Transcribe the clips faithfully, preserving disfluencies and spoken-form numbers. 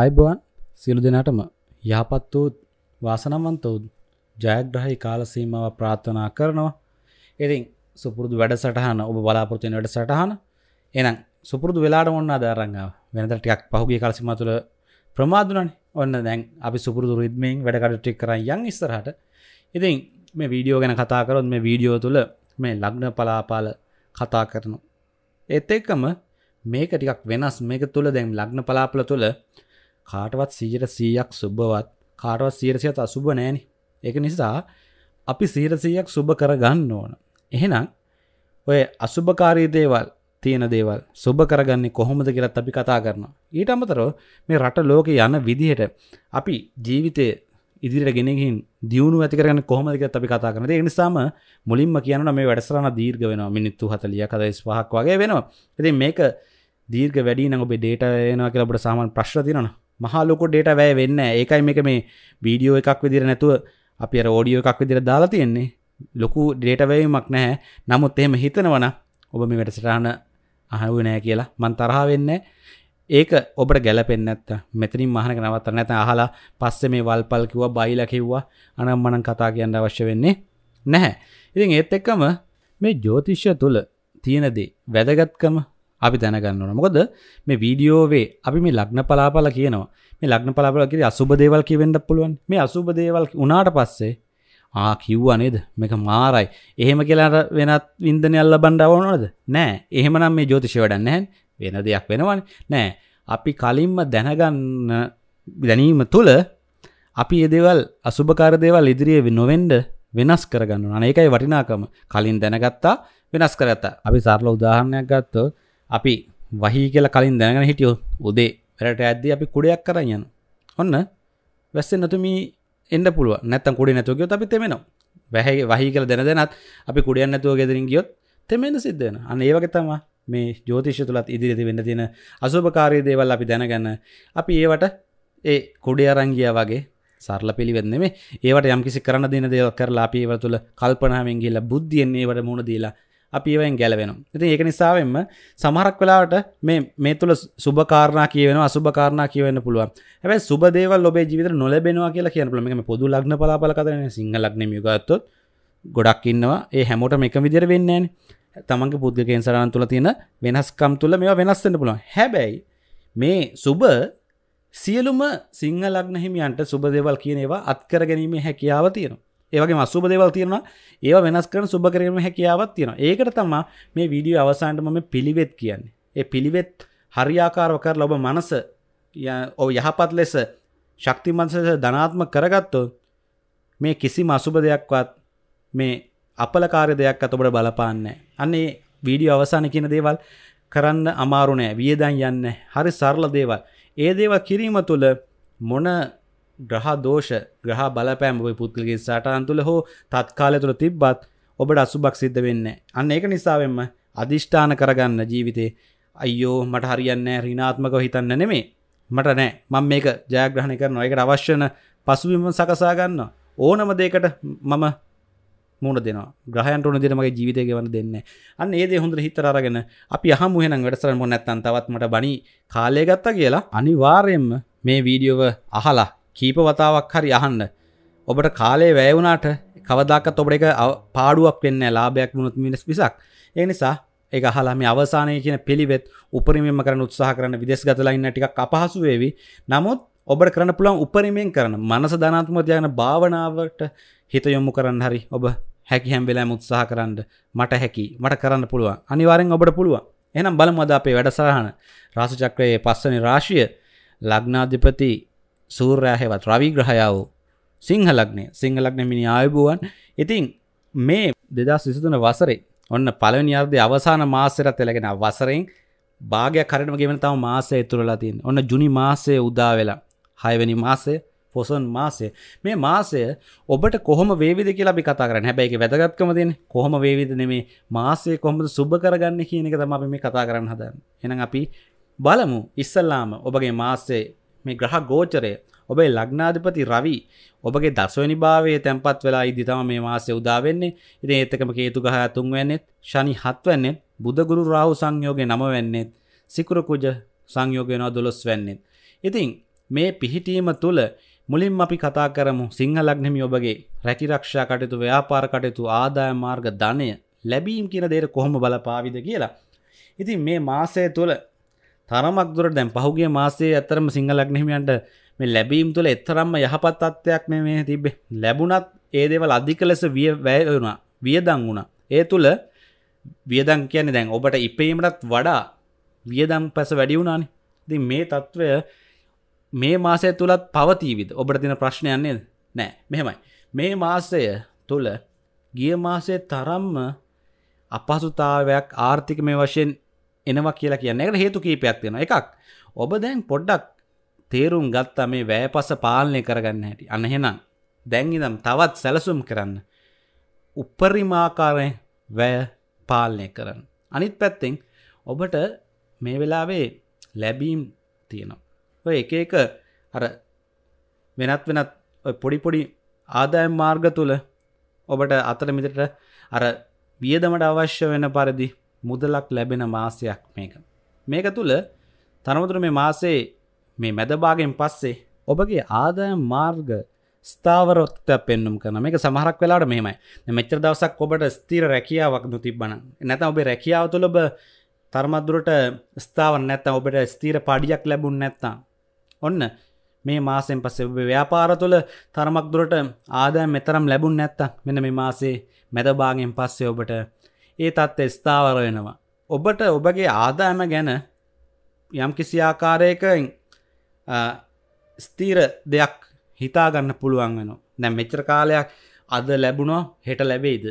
අයිබෝන් සියලු දෙනාටම යහපත් වූ වාසනාවන්ත වූ ජයග්‍රහී කාල සීමාව ප්‍රාර්ථනා කරනවා. ඉතින් සුපුරුදු වැඩසටහන ඔබ බලාපොරොත්තු වෙන වැඩසටහන. එහෙනම් සුපුරුදු වෙලාවට මොනවද ආද අරන් ආව? වෙනද ටිකක් පහුගිය කාල සීමාව තුළ ප්‍රමාද වුණානේ. ඔන්න දැන් අපි සුපුරුදු රිද්මෙන් වැඩ කඩ ටික කරන් යන් ඉස්සරහට. ඉතින් මේ වීඩියෝ ගැන කතා කරොත් මේ වීඩියෝ තුළ මේ ලග්න පලාපාල කතා කරනවා. ඒත් එක්කම මේක ටිකක් වෙනස්. මේක තුළ දැන් ලග්න පලාපාල තුළ කාටවත් සීයට සීයක් සුබවත් කාටවත් සීයට සීයක් අසුබ නැහෙනි. ඒක නිසා අපි සීයට සීයක් සුබ කරගන්න ඕන. එහෙනම් ඔය අසුබකාරී දේවල් තියෙන දේවල් සුබ කරගන්නේ කොහොමද කියලාත් අපි කතා කරනවා. ඊට අමතරව මේ රට ලෝකේ යන විදිහට අපි ජීවිතේ ඉදිරියට ගෙන ගින් දියුණුව ඇති කරගන්න කොහොමද කියලාත් අපි කතා කරනවා. ඒක නිසාම මුලින්ම කියනවා මේ වැඩසටහන දීර්ඝ වෙනවා. මිනිත්තු හතලිහක් හතලිස්පහක් වගේ වෙනවා. ඉතින් මේක දීර්ඝ වැඩි නම් ඔබේ ඩේටා එනවා කියලා අපිට සාමාන්‍ය ප්‍රශ්න තියෙනවා. මහලොකු ඩේටා වැය වෙන්නේ ඒකයි මේක මේ වීඩියෝ එකක් විදිහට නැතුව අපි අර ඔඩියෝ එකක් විදිහට දාලා තියෙන්නේ. ලොකු ඩේටා වැයීමක් නැහැ. නමුත් එහෙම හිතනවා නම් ඔබ මේ වැඩසටහන අහුවේ නැහැ කියලා මම තරහ වෙන්නේ ඒක ඔබට ගැළපෙන්නේ නැත්තම් මෙතනින් මහානක නවත්තන්න නැත්නම් අහලා පස්සේ මේ වල්පල් කිව්වා බයිලා කිව්වා අනම්මනම් කතා කියන්න අවශ්‍ය වෙන්නේ නැහැ. ඉතින් ඒත් එක්කම මේ ජ්‍යොතිෂය තුල තියෙන දේ වැදගත්කම අපි දැනගන්න ඕන. මොකද මේ වීඩියෝවේ අපි මේ ලග්න පලාපල කියනවා. මේ ලග්න පලාපල කියන්නේ අසුබ දේවල් කියවෙන්නත් පුළුවන්. මේ අසුබ දේවල් උනාට පස්සේ ආ කිව්වා නේද මේක මාරයි. එහෙම කියලා වෙනත් වින්දනයක් ලබන්න ඕනද? නෑ. එහෙමනම් මේ ජ්‍යොතිෂය වැඩක් නැහැ. වෙන දෙයක් වෙනවනේ. නෑ. අපි කලින්ම දැනගන්න දැනීම තුළ අපි මේ දේවල් අසුබකාර දේවල් ඉදිරියේ නොවෙන්න වෙනස් කරගන්න ඕන. අනේ ඒකයි වටිනාකම. කලින් දැනගත්තා වෙනස් කරගත්තා. අපි සරල උදාහරණයක් ගත්තොත් අපි වහී කියලා කලින් දැනගෙන හිටියෝ උදේ වෙරට ඇද්දී අපි කුඩයක් කරන් යන. ඔන්න වැස්සෙන් නැතුමි එන්න පුළුවන්. නැත්තම් කුඩේ නැතුව ගියොත් අපි තෙමෙනවා. වැහි වහී කියලා දැන දැනත් අපි කුඩයක් නැතුව ගෙදරින් ගියොත් තෙමෙන්න සිද්ධ වෙනවා. අන්න ඒ වගේ තමයි මේ ජ්‍යොතිෂය තුලත් ඉදිරියට වෙන්න තියෙන අසුභකාරී දේවල් අපි දැනගෙන අපි ඒවට ඒ කුඩේ අරන් ගියා වගේ සරල පිළිවෙත් නෙමෙයි. ඒවට යම්කිසි කරන්න දෙන දේවල් කරලා අපි ඒව තුල කල්පනාවෙන් ගිහලා බුද්ධියෙන් ඒවට මුණ දීලා අපි ඒවෙන් ගැලවෙනවා. ඉතින් ඒක නිසාවෙන්ම සමහරක් වෙලාවට මේ මේ තුල සුබ කාරණා කියවෙනවා අසුබ කාරණා කියවෙන්න පුළුවන්. හැබැයි සුබ දේවල් ඔබේ ජීවිතේ නොලැබෙනවා කියලා කියන්න පුළුවන්. මේක මේ පොදු ලග්න පලාපල කතානේ. සිංහ ලග්නෙම යොගත්තොත් ගොඩක් ඉන්නවා. ඒ හැමෝටම එකම විදිහට වෙන්නේ නැහැනේ. තමන්ගේ පුද්ගලිකයෙන් සරණ තුල තියෙන වෙනස්කම් තුල මේවා වෙනස් වෙන්න පුළුවන්. හැබැයි මේ සුබ සියලුම සිංහ ලග්න හිමියන්ට සුබ දේවල් කියන ඒවා අත්කර ගැනීමේ හැකියාව තියෙනවා. ඒ වගේම අසුබ දේවල් තියෙනවා ඒවා වෙනස් කරන සුබ කරගෙන හැකියාවක් තියෙනවා. ඒකට තමයි මේ වීඩියෝ අවසානට මම පිළිවෙත් කියන්නේ. ඒ පිළිවෙත් හරියාකාරව කරලා ඔබ මනස ඔය යහපත් ලෙස ශක්තිමත් ලෙස ධනාත්මක කරගත්තොත් මේ කිසිම අසුබ දෙයක්වත් මේ අපලකාරී දෙයක්වත් ඔබට බලපාන්නේ නැහැ. අන්න ඒ වීඩියෝ අවසානයේ කියන දේවල් කරන්න අමාරු නෑ. වියදම් යන්නේ හරි සරල දේවල්. ඒ දේවල් කිරීම තුළ මොන ග්‍රහ දෝෂ ග්‍රහ බලපෑම ඔබේ පුද්ගලික සටහන් තුළ හෝ තත්කාලය තුළ තිබ්බත් ඔබට අසුබක් සිද්ධ වෙන්නේ නැහැ. අන්න ඒක නිසාවෙන්ම අදිෂ්ඨාන කරගන්න ජීවිතේ අයියෝ මට හරියන්නේ නැහැ ඍණාත්මකව හිතන්න නෙමෙයි. මට නෑ මම මේක ජයග්‍රහණය කරනවා. ඒකට අවශ්‍ය වෙන පසුබිම සකසා ගන්නවා. ඕනම දෙයකට මම මුණ දෙනවා. ග්‍රහයන්ට උන දෙයට මගේ ජීවිතේ ගෙවන්න දෙන්නේ නැහැ. අන්න ඒ දේ හොඳට හිතට අරගෙන අපි අහමු එහෙනම් වැඩසටහන මොන නැත්තම් තවත් මට බණි කාලය ගත්තා කියලා අනිවාර්යයෙන්ම මේ වීඩියෝව අහලා කීප වතාවක් හරි අහන්න. ඔබට කාලේ වැය වුණාට කවදාකවත් ඔබට ඒක පාඩුවක් වෙන්නේ නැහැ. ලාභයක් වුණොත් මිනිස් විසක්. ඒ නිසා ඒක අහලා මේ අවසානයේ කියන පිළිවෙත් උපරිමයෙන්ම කරන්න උත්සාහ කරන විදේශගතලා ඉන්න ටිකක් අපහසු වේවි. නමුත් ඔබට කරන්න පුළුවන් උපරිමයෙන් කරන මනස ධනාත්මක තියාගෙන භාවනාවට හිත යොමු කරන්න හරි ඔබ හැකි හැම වෙලාවෙම උත්සාහ කරන්න. මට හැකි. මට කරන්න පුළුවන්. අනිවාර්යෙන් ඔබට පුළුවන්. එහෙනම් බලමු අද අපේ වැඩසටහන රාශි චක්‍රයේ පස්වෙනි රාශිය ලග්නාධිපති සූර්යයා හේවත් රවි ග්‍රහයා වූ සිංහ ලග්නය. සිංහ ලග්න මිනි ආයුබෝවන්. ඉතින් මේ දෙදහස් විසි තුන වසරේ ඔන්න පළවෙනි අර්ධයේ අවසාන මාසයට එළගෙන වසරෙන් භාගයක් හරියටම ගෙවෙන තම මාසය ඉතුරුලා තියෙන. ඔන්න ජුනි මාසයේ උදා වෙලා හය වෙනි මාසය පොසොන් මාසය. මේ මාසය ඔබට කොහොම වේවිද කියලා අපි කතා කරන්නේ. හැබැයි ඒකේ වැදගත්කම තියෙන්නේ කොහොම වේවිද නෙමේ මාසය කොහොමද සුබ කරගන්නේ කියන එක තමයි අපි මේ කතා කරන්න හදන්නේ. එහෙනම් අපි බලමු ඉස්සල්ලාම ඔබගේ මාසයේ මේ ග්‍රහ ගෝචරය ඔබේ ලග්නාධිපති රවි ඔබගේ දසවෙනි භාවයේ තැන්පත් වෙලා ඉදි තමයි මේ මාසයේ උදා වෙන්නේ. ඉතින් ඒත් එකම කේතු ග්‍රහය තුන් වෙන්නේත් ශනි හත් වෙන්නේත් බුධ ගුරු රාහු සංයෝගේ නම වෙන්නේත් සිකුරු කුජ සංයෝග වෙනවා දොළොස් වෙන්නේත්. ඉතින් මේ පිහිටීම තුළ මුලින්ම අපි කතා කරමු සිංහ ලග්න හිමියෝගේ රැකිරක්ෂා කටයුතු ව්‍යාපාර කටයුතු ආදායම් මාර්ග ධනය ලැබීම් කියන දේට කොහොම බලපාවිද කියලා. ඉතින් මේ මාසය තුළ තරමක් දුරට දැන් පහුගිය මාසයේ අතරම සිංහ ලග්න හිමියන්ට මේ ලැබීම් තුළ එතරම්ම යහපත් තත්ත්වයක් මේ මේ තිබ්බේ. ලැබුණත් ඒ දේවල් අධික ලෙස විය වැය වුණා, වියදම් වුණා. ඒ තුළ වියදම් කියන්නේ දැන් ඔබට ඉපීමටත් වඩා වියදම් පැස වැඩි වුණානේ. ඉතින් මේ తත්වය මේ මාසය තුලත් පවතීවිද? ඔබට තියෙන ප්‍රශ්නයක් නේද? නෑ. මෙහෙමයි. මේ මාසය තුල ගිය මාසයේ තරම්ම අපහසුතාවයක් ආර්ථිකමය වශයෙන් එනවා කියලා කියන්නේ. ඒකට හේතු කීපයක් තියෙනවා. එකක් ඔබ දැන් පොඩ්ඩක් තේරුම් ගත්තා මේ වැයපස පාලනය කරගන්න හැටි. අන්න එහෙනම් දැන් ඉඳන් තවත් සැලසුම් කරන්න. උපරිම ආකාරයෙන් වැය පාලනය කරන්න. අනිත් පැත්තෙන් ඔබට මේ වෙලාවේ ලැබීම් තියෙනවා. ඔය එක එක අර වෙනත් වෙනත් ඔය පොඩි පොඩි ආදායම් මාර්ග තුල ඔබට අතර මිදට අර වියදමට අවශ්‍ය වෙන පරිදි මුදලක් ලැබෙන මාසයක් මේක. මේක තුල තරමතුර මේ මාසේ මේ මැද භාගයෙන් පස්සේ ඔබගේ ආදායම් මාර්ග ස්ථාවරත්වය පෙන්වුම් කරන මේක සමහරක් වෙලාවට මෙහෙමයි. දැන් මෙච්චර දවසක් ඔබට ස්ථිර රැකියාවක් නොතිබ්බනම් නැත්නම් ඔබේ රැකියාව තුල ඔබ තරමදුරට ස්ථාවර නැත්නම් ඔබට ස්ථිර පාඩියක් ලැබුණ නැත්නම් ඔන්න මේ මාසෙන් පස්සේ ඔබේ ව්‍යාපාර තුළ තරමක් දුරට ආදායම් මෙතරම් ලැබුණ නැත්නම් මෙන්න මේ මාසේ මැද භාගයෙන් පස්සේ ඔබට ඒ තත්ත්වය ස්ථාවර වෙනවා. ඔබට ඔබගේ ආදායම ගැන යම්කිසි ආකාරයකින් ස්ථිර දෙයක් හිතා ගන්න පුළුවන් වෙනවා. දැන් මෙච්චර කාලයක් අද ලැබුණා හෙට ලැබෙයිද?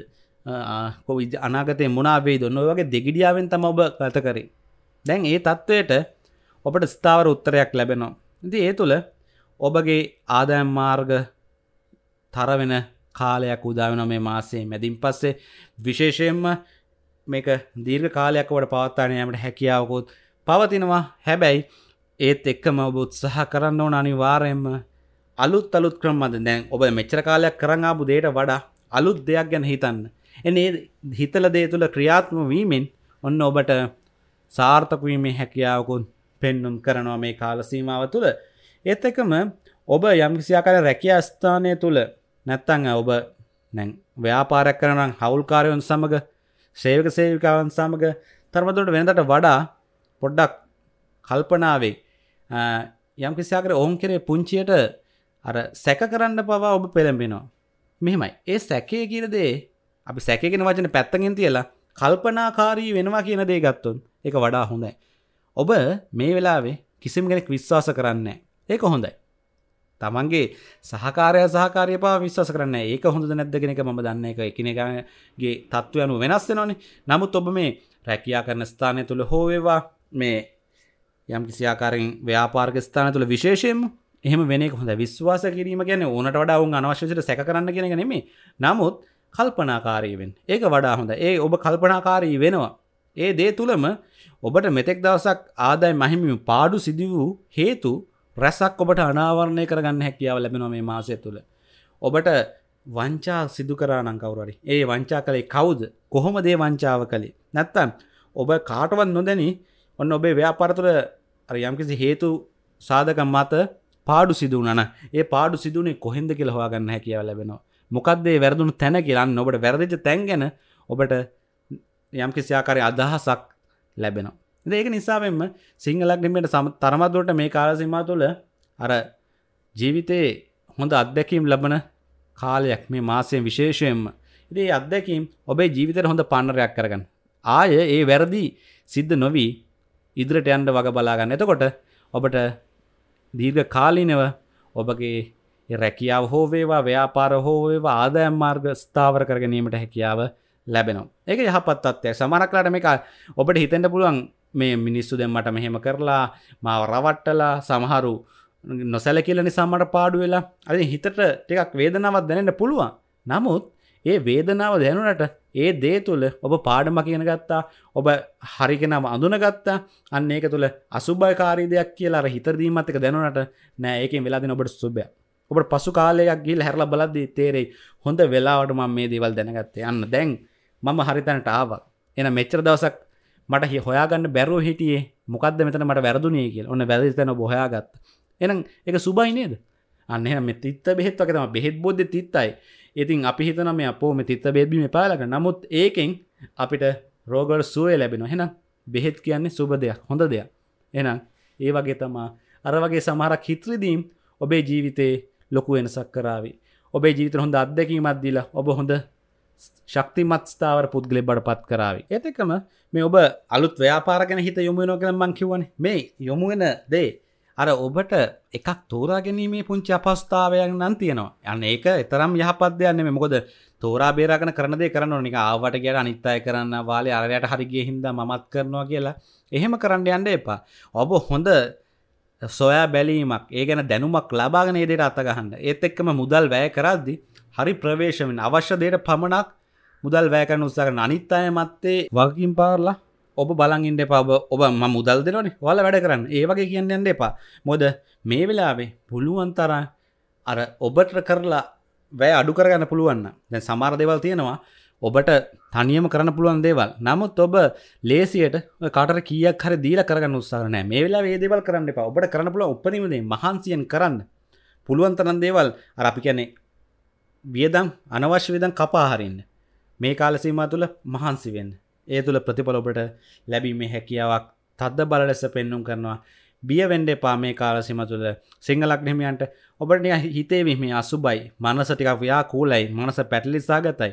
කොයි අනාගතේ මොනවා වෙයිද? ඔය වගේ දෙගිඩියාවෙන් තමයි ඔබ ගත කරේ. දැන් මේ தത്വයට ඔබට ස්ථාවර උත්තරයක් ලැබෙනවා. ඉතින් ඒ තුළ ඔබගේ ආදායම් මාර්ග තර වෙන කාලයක් උදා වෙනවා මේ මාසයේ මැදින් පස්සේ. විශේෂයෙන්ම මේක දීර්ඝ කාලයක් ඔබට පවත්වාගෙන යෑමට හැකියාවකුත් පවතිනවා. හැබැයි ඒත් එක්කම ඔබ උත්සාහ කරන්න ඕන අනිවාර්යයෙන්ම අලුත් අලුත් ක්‍රම මත. දැන් ඔබ මෙච්චර කාලයක් කරන් ආපු දෙයට වඩා අලුත් දෙයක් ගැන හිතන්න. එනේ හිතල දේ තුළ ක්‍රියාත්මක වීමෙන් ඔන්න ඔබට සාර්ථක වීමේ හැකියාවකුත් පෙන්වුම් කරනවා මේ කාල සීමාව තුළ. ඒත් එකම ඔබ යම්කිසි ආකාරයක රැකියා ස්ථානය තුළ නැත්නම් ඔබ දැන් ව්‍යාපාරයක් කරන නම් හවුල්කාරයන් සමග, සේවක සේවිකාවන් සමග තරමදුරට වෙනදාට වඩා පොඩ්ඩක් කල්පනාවේ යම්කිසි ආකාරයක ඕන් කෙරේ පුංචියට අර සැක කරන්න පවා ඔබ පෙළඹෙනවා. මෙහෙමයි. ඒ සැකය කියන දේ අපි සැකගෙන වචන පැත්තකින් තියලා කල්පනාකාරී වෙනවා කියන දේ ගත්තොත් ඒක වඩා හොඳයි. ඔබ මේ වෙලාවේ කිසිම කෙනෙක් විශ්වාස කරන්නේ නැහැ. ඒක හොඳයි. තමන්ගේ සහකාරයා සහකාරිය පාව විශ්වාස කරන්නේ නැහැ. ඒක හොඳද නැද්ද කියන එක මම දන්නේ නැහැ. ඒක එකිනෙකාගේ තත්ත්වය අනුව වෙනස් වෙනවනේ. නමුත් ඔබ මේ රැකියා කරන ස්ථානය තුල හෝ වේවා මේ යම්කිසි ආකාරයෙන් ව්‍යාපාරික ස්ථානය තුල විශේෂයෙන්ම එහෙම වෙන එක හොඳයි. විශ්වාස කිරීම කියන්නේ ඕනට වඩා වුන් අනවශ්‍ය විදිහට සැක කරන්න කියන එක නෙමෙයි. නමුත් කල්පනාකාරී වෙන්න. ඒක වඩා හොඳයි. ඒ ඔබ කල්පනාකාරී වෙනවා. ඒ දේ තුලම ඔබට මෙතෙක් දවසක් ආදායම් මහිමි පාඩු සිදු වූ හේතු රසක් ඔබට අනාවරණය කරගන්න හැකියාව ලැබෙනවා මේ මාසය තුල. ඔබට වංචා සිදු කරා නම් කවුරු හරි. ඒ වංචා කලේ කවුද? කොහොමද ඒ වංචාව කලේ? නැත්තම් ඔබ කාටවත් නොදැනි ඔන්න ඔබේ ව්‍යාපාර තුල අර යම්කිසි හේතු සාධක මත පාඩු සිදු වුණා නම් ඒ පාඩු සිදුනේ කොහෙන්ද කියලා හොයාගන්න හැකියාව ලැබෙනවා. මොකක්ද ඒ වැරදුණු තැන කියලා. අන්න ඔබට වැරදිච්ච තැන් ගැන ඔබට යම්කිසි ආකාරයේ අදහසක් ලැබෙනවා. ඉතින් ඒක නිසා වෙන්න සිංහ ලග්න හිමියන්ට තරමදුරට මේ කාල සීමාව තුළ අර ජීවිතේ හොඳ අත්දැකීම් ලැබෙන කාලයක් මේ මාසයේ විශේෂයෙන්ම. ඉතින් මේ අත්දැකීම් ඔබේ ජීවිතේට හොඳ පන්නරයක් කරගන්න. ආයේ ඒ වැරදි සිද්ධ නොවි ඉදිරියට යන්න වග බලා ගන්න. එතකොට ඔබට දීර්ඝ කාලීනව ඔබගේ රැකියාව හෝ වේවා, ව්‍යාපාර හෝ වේවා ආදායම් මාර්ග ස්ථාවර කර ගැනීමට හැකියාව ලැබෙනවා. ඒක යහපත් තත්ත්වයක්. සමහරක් වෙලාවට මේක ඔබට හිතෙන්න පුළුවන් මේ මිනිස්සු දැන් මට මෙහෙම කරලා මාව රවට්ටලා සමහරු නොසැලකිලා නිසා මට පාඩු වෙලා. අර හිතට ටිකක් වේදනාවක් දැනෙන්න පුළුවන්. නමුත් ඒ වේදනාව දැනුණට ඒ දේ තුළ ඔබ පාඩම කියන ගත්තා, ඔබ හරිගෙනම අඳුනගත්තා. අන්න ඒක තුළ අසුභකාරී දෙයක් කියලා අර හිතේ දීමත් එක දැනුණට නෑ ඒකෙන් වෙලා දෙන ඔබට සුභයක්. ඔබට පසු කාලයක් ගිහිල්ලා හැරලා බලද්දී තේරෙයි හොඳ වෙලාවට මම මේ දේවල් දැනගත්තේ. අන්න දැන් මම හරි තැනට ආවා. එහෙනම් මෙච්චර දවසක් මට හොයාගන්න බැරුව හිටියේ මොකද්ද මෙතන මට වැරදුනේ කියලා. ඔන්න වැරදි තැන ඔබ හොයාගත්තා. එනං ඒක සුබයි නේද? අන්න එහෙනම් මේ තිත්ත බෙහෙත් වගේ තමයි. බෙහෙත් බොද්දේ තිත්තයි. ඉතින් අපි හිතනවා මේ අපෝ මේ තිත්ත බෙහෙත් බීම එපා ළඟ. නමුත් ඒකෙන් අපිට රෝගවල සුවය ලැබෙනවා. එහෙනම් බෙහෙත් කියන්නේ සුබ දෙයක්, හොඳ දෙයක්. එහෙනම් ඒ වගේ තමයි අර වගේ සමහරක් හිත්‍රිදීම් ඔබේ ජීවිතේ ලොකු වෙනසක් කරાવી. ඔබේ ජීවිතේ හොඳ අත්දැකීමක් දීලා ඔබ හොඳ ශක්තිමත් ස්ථාවර පුද්ගලෙක් බඩපත් කරાવી. ඒත් එක්කම මේ ඔබ අලුත් ව්‍යාපාර ගැන හිත යොමු වෙනවා කියලා මම කියවනේ. මේ යොමු වෙන දේ අර ඔබට එකක් තෝරා ගැනීමේ පුංචි අපහසුතාවයක් නම් තියෙනවා. අනේ ඒක තරම් යහපත් දෙයක් නෙමෙයි. මොකද තෝරා බේරාගෙන කරන දේ කරන්න ඕන. නිකන් ආවට ගියාට අනිත් අය කරන්න වාලේ අරයට හරි ගියේ හින්දා මමත් කරනවා කියලා එහෙම කරන්න යන්න එපා. ඔබ හොඳ සොයා බැලීමක්, ඒ ගැන දැනුමක් ලබාගෙන ඒ දේට අත ගහන්න. ඒත් එක්කම මුදල් වැය කරද්දී හරි ප්‍රවේශ වෙන අවශ්‍ය දෙයට පමණක් මුදල් වැය කරන උත්සාහ කරන. අනිත් අය මැත්තේ වගකීම් පාරලා ඔබ බලන් ඉන්න එපා. ඔබ ඔබ මම මුදල් දෙනවනේ ඔයාලා වැඩ කරන්න, ඒ වගේ කියන්න යන්න එපා. මොකද මේ වෙලාවේ පුළුවන් තරම් අර ඔබට කරලා වැය අඩු කරගන්න පුළුවන් නම් දැන් සමහර දේවල් තියෙනවා ඔබට තනියම කරන්න පුළුවන් දේවල්. නමුත් ඔබ ලේසියට ඔය කාටර කීයක් හරි දීලා කරගන්න උත්සාහ කරන්නේ. මේ වෙලාවේ මේ දේවල් කරන්න එපා. ඔබට කරන්න පුළුවන් උපරිම දේ මහන්සියෙන් කරන්න. පුළුවන් තරම් දේවල් අර අපි කියන්නේ වියදම්, අනවශ්‍ය වියදම් කපා හරින්න. මේ කාල සීමාව තුළ මහන්සි වෙන්න. ඒ තුළ ප්‍රතිඵල ඔබට ලැබීමේ හැකියාවක් තදබල ලෙස පෙන්වුම් කරනවා. බිය වෙන්න එපා මේ කාල සීමාව තුළ. සිංහ ලග්න හිමියන්ට ඔබට හිතේ මේ අසුබයි, මනස ටිකක් ව්‍යාකූලයි, මනස පැටලිසාගතයි.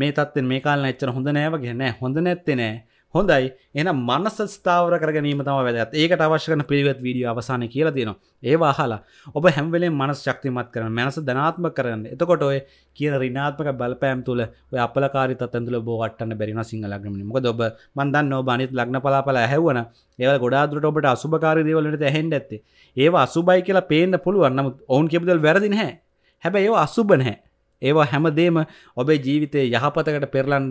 මේ තත්ත්වෙන් මේ කාලේ නැච්චර හොඳ නෑ වගේ නෑ. හොඳ නැත්තේ නෑ. හොඳයි. එහෙනම් මනස ස්ථාවර කර ගැනීම තමයි වැදගත්. ඒකට අවශ්‍ය කරන පිළිවෙත් වීඩියෝ අවසානයේ කියලා දෙනවා. ඒවා අහලා ඔබ හැම වෙලේම මනස ශක්තිමත් කරන්න, මනස ධනාත්මක කරන්න. එතකොට ඔය කියන ඍණාත්මක බලපෑම් තුළ, ඔය අපලකාරී තත්ත්වයන් තුළ ඔබ වටන්න බැරි වෙනවා සිංහ ලග්න මිනිහ. මොකද ඔබ මන් දන්නවා ඔබ අනිත් ලග්න පලාපල ඇහැවුවා නම් ඒවල ගොඩාක් දුරට ඔබට අසුභකාරී දේවල් වලට ඇහෙන්න ඇත්තේ. ඒවා අසුභයි කියලා පේන්න පුළුවන්. නමුත් ඔවුන් කියපු දේවල් වැරදි නැහැ. හැබැයි ඒවා අසුභ නැහැ. ඒවා හැමදේම ඔබේ ජීවිතයේ යහපතකට පෙරලන්න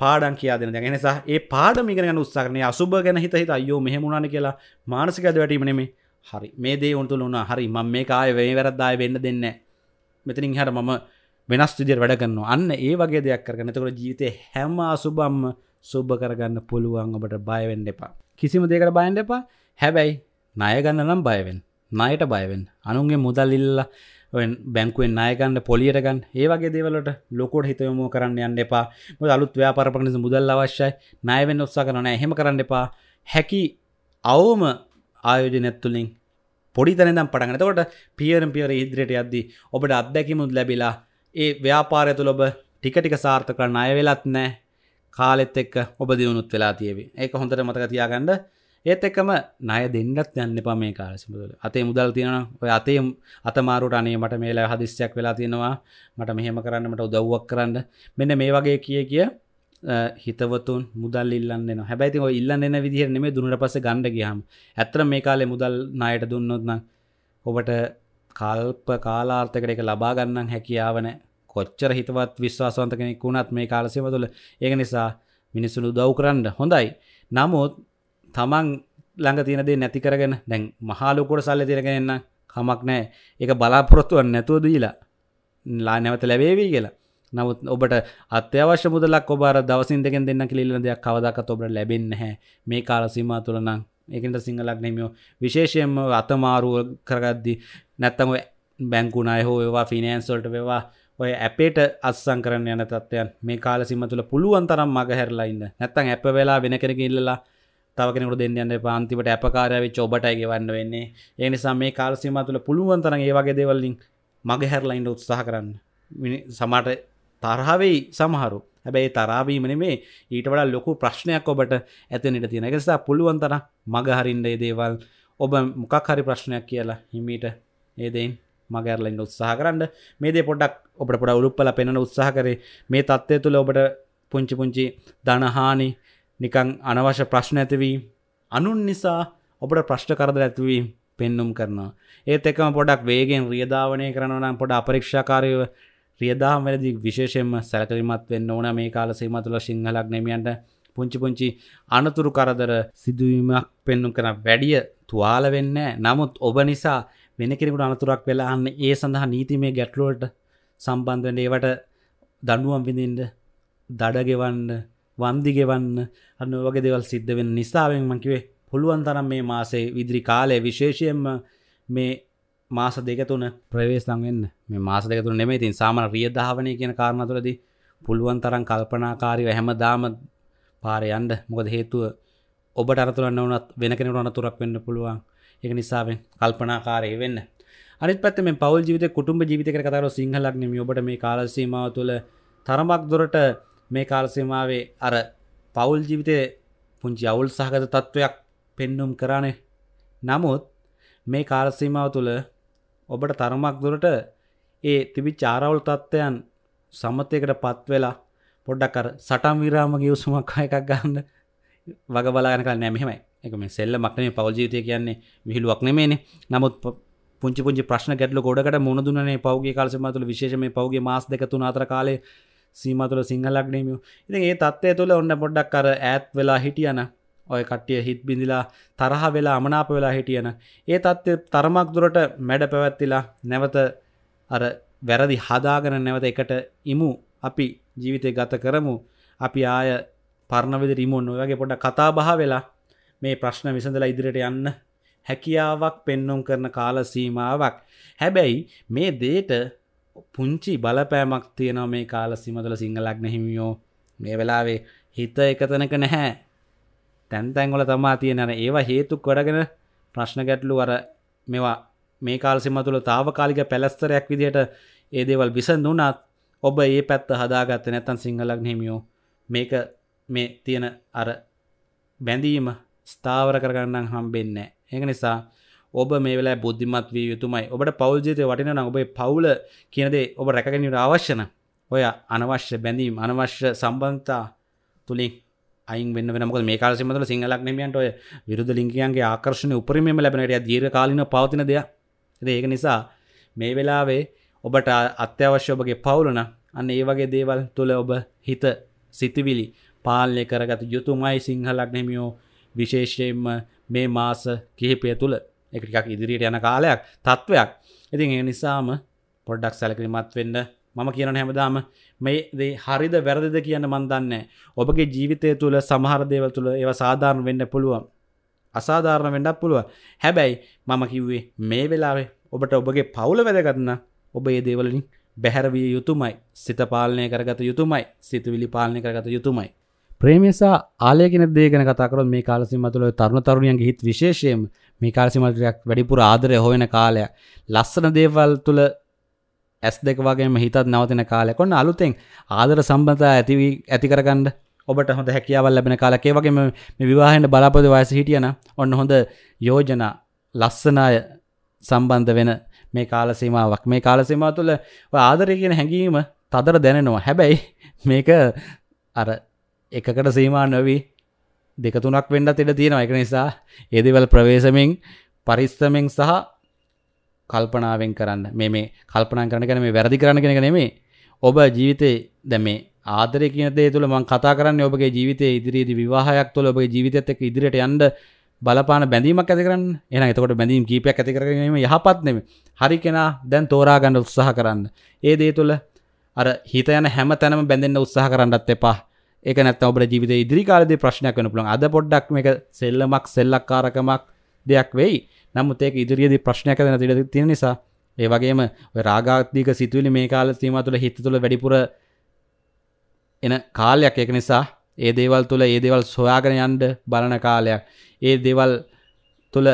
පාඩම් කියා දෙන දේ. ඒ නිසා ඒ පාඩම ඉගෙන ගන්න උත්සාහ කරන. අසුබ ගැන හිත හිත අයියෝ මෙහෙම වුණානේ කියලා මානසික අද වැටීම නෙමෙයි. හරි. මේ දේ උන් තුල වුණා. හරි. මම මේක ආයේ මේ වැරද්ද ආයේ වෙන්න දෙන්නේ නැහැ. මෙතනින් ඉහර මම වෙනස් විදියට වැඩ කරනවා. අන්න ඒ වගේ දෙයක් කරගන්න. එතකොට ජීවිතේ හැම අසුබම්ම සුබ කරගන්න පුළුවන්. ඔබට බය වෙන්න එපා. කිසිම දෙයකට බය වෙන්න එපා. හැබැයි ණය ගන්න නම් බය වෙන්න. ණයට බය වෙන්න. අනුන්ගේ මුදල් ඉල්ලලා බැංකුවෙන් ණය ගන්න, පොලියට ගන්න, ඒ වගේ දේවල් වලට ලොකුවට හිත යොමු කරන්න යන්න එපා. මොකද අලුත් ව්‍යාපාර ප්‍රකටන මුදල් අවශ්‍යයි. ණය වෙන්න උත්සාහ කරනවා නෑ. එහෙම කරන්න එපා. හැකි අවම ආයෝජනයත් තුලින් පොඩි තැන ඉඳන් පටන් ගන්න. එතකොට පියරම් පියර ඉදිරියට යද්දී ඔබට අත්දැකීමුත් ලැබිලා ඒ ව්‍යාපාරය තුළ ඔබ ටික ටික සාර්ථක කරන ණය වෙලත් නෑ. කාලෙත් එක්ක ඔබ දිනුනුත් වෙලා තියෙවි. ඒක හොඳට මතක තියාගන්න. ඒත් එක්කම ණය දෙන්නත් යන්න එපා මේ කාලේ සම්බුදල. අතේ මුදල් තියෙනවා. ඔය අතේ අතමාරුවට අනේ මට මේ වෙලාවේ හදිස්සියක් වෙලා තියෙනවා. මට මෙහෙම කරන්න, මට උදව්වක් කරන්න. මෙන්න මේ වගේ කිය කිය හිතවතුන් මුදල් ඉල්ලන්න එනවා. හැබැයි ඉතින් ඔය ඉල්ලන්න එන විදිහට නෙමෙයි දුන්නට පස්සේ ගන්න ගියාම. ඇත්තටම මේ කාලේ මුදල් ණයට දුන්නොත් නම් ඔබට කල්ප කාලාර්ථයකට ඒක ලබා ගන්න හැකියාව නැහැ. කොච්චර හිතවත් විශ්වාසවන්ත කෙනෙක් වුණත් මේ කාලේ සම්බුදල. ඒක නිසා මිනිස්සුන්ට උදව් කරන්න හොඳයි. නමුත් තමන් ළඟ තියෙන දේ නැති කරගෙන දැන් මහා ලෝකෝට සල්ලි තියගෙන ඉන්න කමක් නැහැ. ඒක බලාපොරොත්තු වෙන්නේ නැතුව දීලා නැවත ලැබෙවි කියලා. නමුත් ඔබට අත්‍යවශ්‍ය මුදලක් ඔබ අර දවසින් දෙකෙන් දෙන්න කියලා ඉල්ලන දෙයක් කවදාකවත් ඔබට ලැබෙන්නේ නැහැ මේ කාල සීමාව තුළ නම්. ඒකෙන්ද සිංහ ලග්න හිමියෝ විශේෂයෙන්ම අතමාරුව කරගද්දී නැත්තම් ඔය බැංකු ණය හෝ ඒවා ෆිනෑන්ස් වලට වේවා ඔය ඇපේට අත්සන් කරන්න යන තත්ත්වයන් මේ කාල සීමාව තුළ පුළුවන් තරම් මග හැරලා ඉන්න. නැත්තම් ඇප වෙලා වෙන කෙනෙක් ඉල්ලලා තව කෙනෙකුට දෙන්න යන්න එපා. අන්තිමට අපකාරය වෙච්ච ඔබටයි ගෙවන්න වෙන්නේ. ඒ නිසා මේ කාල සීමාව තුළ පුළුවන් තරම් මේ වගේ දේවල් වලින් මග හැරලා ඉන්න උත්සාහ කරන්න. සමහර තරහ වෙයි සමහරු. හැබැයි ඒ තරහ වීම නෙමෙයි ඊට වඩා ලොකු ප්‍රශ්නයක් ඔබට ඇති වෙන්න තියෙන. ඒ නිසා පුළුවන් තරම් මග හරින්න මේ දේවල්. ඔබ මොකක් හරි ප්‍රශ්නයක් කියලා හිමීට මේ දෙයින් මග හැරලා ඉන්න උත්සාහ කරන්න. මේ දේ පොඩ්ඩක් ඔබට පොඩ උලුප්පලා පෙන්වන්න උත්සාහ කරේ. මේ தත්ත්වය තුළ ඔබට පුංචි පුංචි ධනහානි, නිකං අනවශ්‍ය ප්‍රශ්න ඇතිවීම, අනුන් නිසා ඔබට ප්‍රශ්න කරදර ඇතිවීම පෙන්නුම් කරනවා. ඒත් එක්කම පොඩක් වේගෙන් රියදාවනය කරනවා නම් පොඩ අපරීක්ෂාකාරීව රියදාම වලදී විශේෂයෙන්ම සැලකිලිමත් වෙන්න ඕන. මේ කාල සීමාව තුළ සිංහ ලග්න හිමියන්ට පුංචි පුංචි අනතුරු කරදර සිදුවීමක් පෙන්නුම් කරන වැඩිය තුවාල වෙන්නේ නැහැ. නමුත් ඔබ නිසා වෙන කෙනෙකුට අනතුරක් වෙලා අන්න ඒ සඳහා නීතිමය ගැටලු වලට සම්බන්ධ වෙන්න, ඒවට දඬුවම් විඳින්න, දඩ ගෙවන්න, වන්දි ගෙවන්න, අන්න ඔය වගේ දේවල් සිද්ධ වෙන නිසා මම කිව්වේ පුළුවන් තරම් මේ මාසේ ඉදිරි කාලයේ විශේෂයෙන්ම මේ මාස දෙක තුන ප්‍රවේශම් වෙන්න මේ මාස දෙක තුන නෙමෙයි තින් සාමාන්‍ය රිය දහවණේ කියන කාරණා තුළදී පුළුවන් තරම් කල්පනාකාරීව හැමදාම පාරේ යන්න මොකද හේතුව ඔබට අරතුලන්න වුණත් වෙන කෙනෙකුට අනතුරක් වෙන්න පුළුවන් ඒක නිසා වෙන කල්පනාකාරී වෙන්න අනිත් පැත්තේ මේ පෞල් ජීවිතේ කුටුම්බ ජීවිතේ කියලා කතා කරලා සිංහ ලග්නේ මේ ඔබට මේ කාල සීමාව තුළ තරමක් දුරට මේ කාල සීමාවේ අර පෞල් ජීවිතේ පුංචි අවුල් සහගත තත්වයක් පෙන්වුම් කරානේ නමුත් මේ කාල සීමාව තුළ ඔබට තරමක් දුරට ඒ තිබිච්ච ආරවුල් තත්ත්වයන් සමතේකට පත් වෙලා පොඩ්ඩක් අර සටන් විරාම ගියුසුමක් එකක් ගන්න වග බලාගෙන කල නෑ මෙහෙමයි. ඒක මේ සෙල්ලමක් නෙමෙයි පෞල් ජීවිතය කියන්නේ විහිළුවක් නෙමෙයිනේ. නමුත් පුංචි පුංචි ප්‍රශ්න ගැටලු ගොඩකට මුහුණ දුන්නනේ පෞගේ කාල සීමාව තුළ විශේෂයෙන් මේ පෞගේ මාස දෙක තුන අතර කාලේ සීමාව තුළ සිංහ ලග්නේ මියෝ. ඉතින් ඒ තත්ත්වය තුළ ඔන්න පොඩ්ඩක් අර ඈත් වෙලා හිටියන ඔය කට්ටිය හිත් බිඳිලා තරහ වෙලා අමනාප වෙලා හිටියන ඒ தත්ත්වය තරමක් දුරට මැඩ පැවැත්තිලා නැවත අර වැරදි හදාගෙන නැවත එකට ඉමු අපි ජීවිතේ ගත කරමු අපි ආය පරණ විදිහට ඉමු ඔය වගේ පොඩ කතා බහ වෙලා මේ ප්‍රශ්න විසඳලා ඉදිරියට යන්න හැකියාවක් පෙන්වුම් කරන කාල සීමාවක් හැබැයි මේ දෙයට පුංචි බලපෑමක් තියෙනවා මේ කාල සීමාවල සිංහ ලග්න හිමියෝ මේ වෙලාවේ හිත එකතැනක නැහැ තැන් තැන්වල තමා තියෙන අර ඒවා හේතු කොටගෙන ප්‍රශ්න ගැටලු අර මේවා මේ කාල සීමාව තුළ తాවකාලික පැලස්තරයක් විදිහට ඒ දේවල් විසඳුණාත් ඔබ මේ පැත්ත හදාගත්තේ නැත්නම් සිංහ ලග්න හිමියෝ මේක මේ තියෙන අර බැඳීම ස්ථාවර කරගන්න හම්බෙන්නේ නැහැ. ඒක නිසා ඔබ මේ වෙලාවේ බුද්ධිමත් විය යුතුමයි. ඔබට පෞල් ජීවිතේ වටිනවා නම් ඔබේ පෞල කියන දේ ඔබ රැකගැනීමට අවශ්‍ය නම් ඔය අනවශ්‍ය බැඳීම් අනවශ්‍ය සම්බන්ධතා තුලින් අයින් වෙන්න වෙනවා මොකද මේ කාල සීමාව තුළ සිංහ ලග්න හිමියන්ට ඔය විරුද්ධ ලිංගිකයන්ගේ ආකර්ෂණය උපරිමයෙන්ම ලැබෙන එකට දීර්ඝකාලීනව පවතින දෙයක්. ඉතින් ඒක නිසා මේ වෙලාවේ ඔබට අත්‍යවශ්‍ය ඔබගේ පවුල නම් අන්න ඒ වගේ දේවල් තුළ ඔබ හිත සිතවිලි පාලනය කරගත යුතුමයි සිංහ ලග්න හිමියෝ විශේෂයෙන්ම මේ මාස කිහිපය තුළ. ඒක ටිකක් ඉදිරියට යන කාලයක් තත්වයක්. ඉතින් ඒ නිසාම පොඩ්ඩක් සැලකිලිමත් වෙන්න මම කියන හැමදාම මේ දේ හරිද වැරදිද කියන්න මන් දන්නේ ඔබගේ ජීවිතය තුළ සමහර දේවල් තුළ ඒවා සාධාරණ වෙන්න පුළුවන් අසාධාරණ වෙන්නත් පුළුවන් හැබැයි මම කිව්වේ මේ වෙලාවේ ඔබට ඔබගේ පවුල වැදගත් නම් ඔබ මේ දේවල් වලින් බැහැර විය යුතුමයි සිත පාලනය කරගත යුතුමයි සිතවිලි පාලනය කරගත යුතුමයි ප්‍රේමය සහ ආලය කියන දේ ගැන කතා කරොත් මේ කාල සීමාව තුළ තරුණ තරුණියන්ගේ හිත විශේෂයෙන්ම මේ කාල සීමාව තුළ වැඩිපුර ආදරය හොයන කාලයක් ලස්සන දේවල් තුළ ඇස් දෙක වගේම හිතත් නවතින කාලයක්. ඔන්න අලුතෙන් ආදර සම්බන්ධතා ඇති ඇති කරගන්න ඔබට හොඳ හැකියාවල් ලැබෙන කාලයක්. ඒ වගේම මේ විවාහයෙන් බලාපොරොත්තු වයස හිටියන ඔන්න හොඳ යෝජනා ලස්සන අය සම්බන්ධ වෙන මේ කාල සීමාවක්. මේ කාල සීමාව තුළ ඔය ආදරය කියන හැඟීම තදර දැනෙනවා. හැබැයි මේක අර එකකට සීමා නොවි දෙක තුනක් වෙන්නත් ඉඩ තියෙනවා. ඒක නිසා ඒ දේවල් ප්‍රවේශමෙන් පරිස්සමෙන් සහ කල්පනාවෙන් කරන්න මේ මේ කල්පනා කරන ගැන මේ වැරදි කරන්න කෙනෙක් නෙමෙයි ඔබ ජීවිතේ දැන් මේ ආදරය කියන දේ තුළ මම කතා කරන්නේ ඔබගේ ජීවිතයේ ඉදිරියේදී විවාහයක් තුළ ඔබගේ ජීවිතයත් එක්ක ඉදිරියට යන්න බලපාන බැඳීමක් ඇති කරන්න එහෙනම් එතකොට බැඳීම් කීපයක් ඇති කරගෙන නෙමෙයි යහපත් නෙමෙයි හරි කෙනා දැන් තෝරා ගන්න උත්සාහ කරන්න ඒ දේ තුළ අර හිත යන හැම තැනම බැඳෙන්න උත්සාහ කරන්නත් එපා ඒක නැත්තම් ඔබේ ජීවිතයේ ඉදිරි කාලේදී ප්‍රශ්නයක් වෙන්න පුළුවන් අද පොඩ්ඩක් මේක සෙල්ලමක් සෙල්ලක්කාරකමක් දෙයක් වෙයි නමුත් ඒක ඉදිරියේදී ප්‍රශ්නයක් හදන දෙයක් තියෙන නිසා ඒ වගේම ඔය රාගාත්මික සිතුවිලි මේ කාල සීමාව තුළ හිත තුළ වැඩිපුර එන කාලයක් ඒක නිසා ඒ දේවල් තුළ ඒ දේවල් සොයාගෙන යන්න බලන කාලයක් ඒ දේවල් තුළ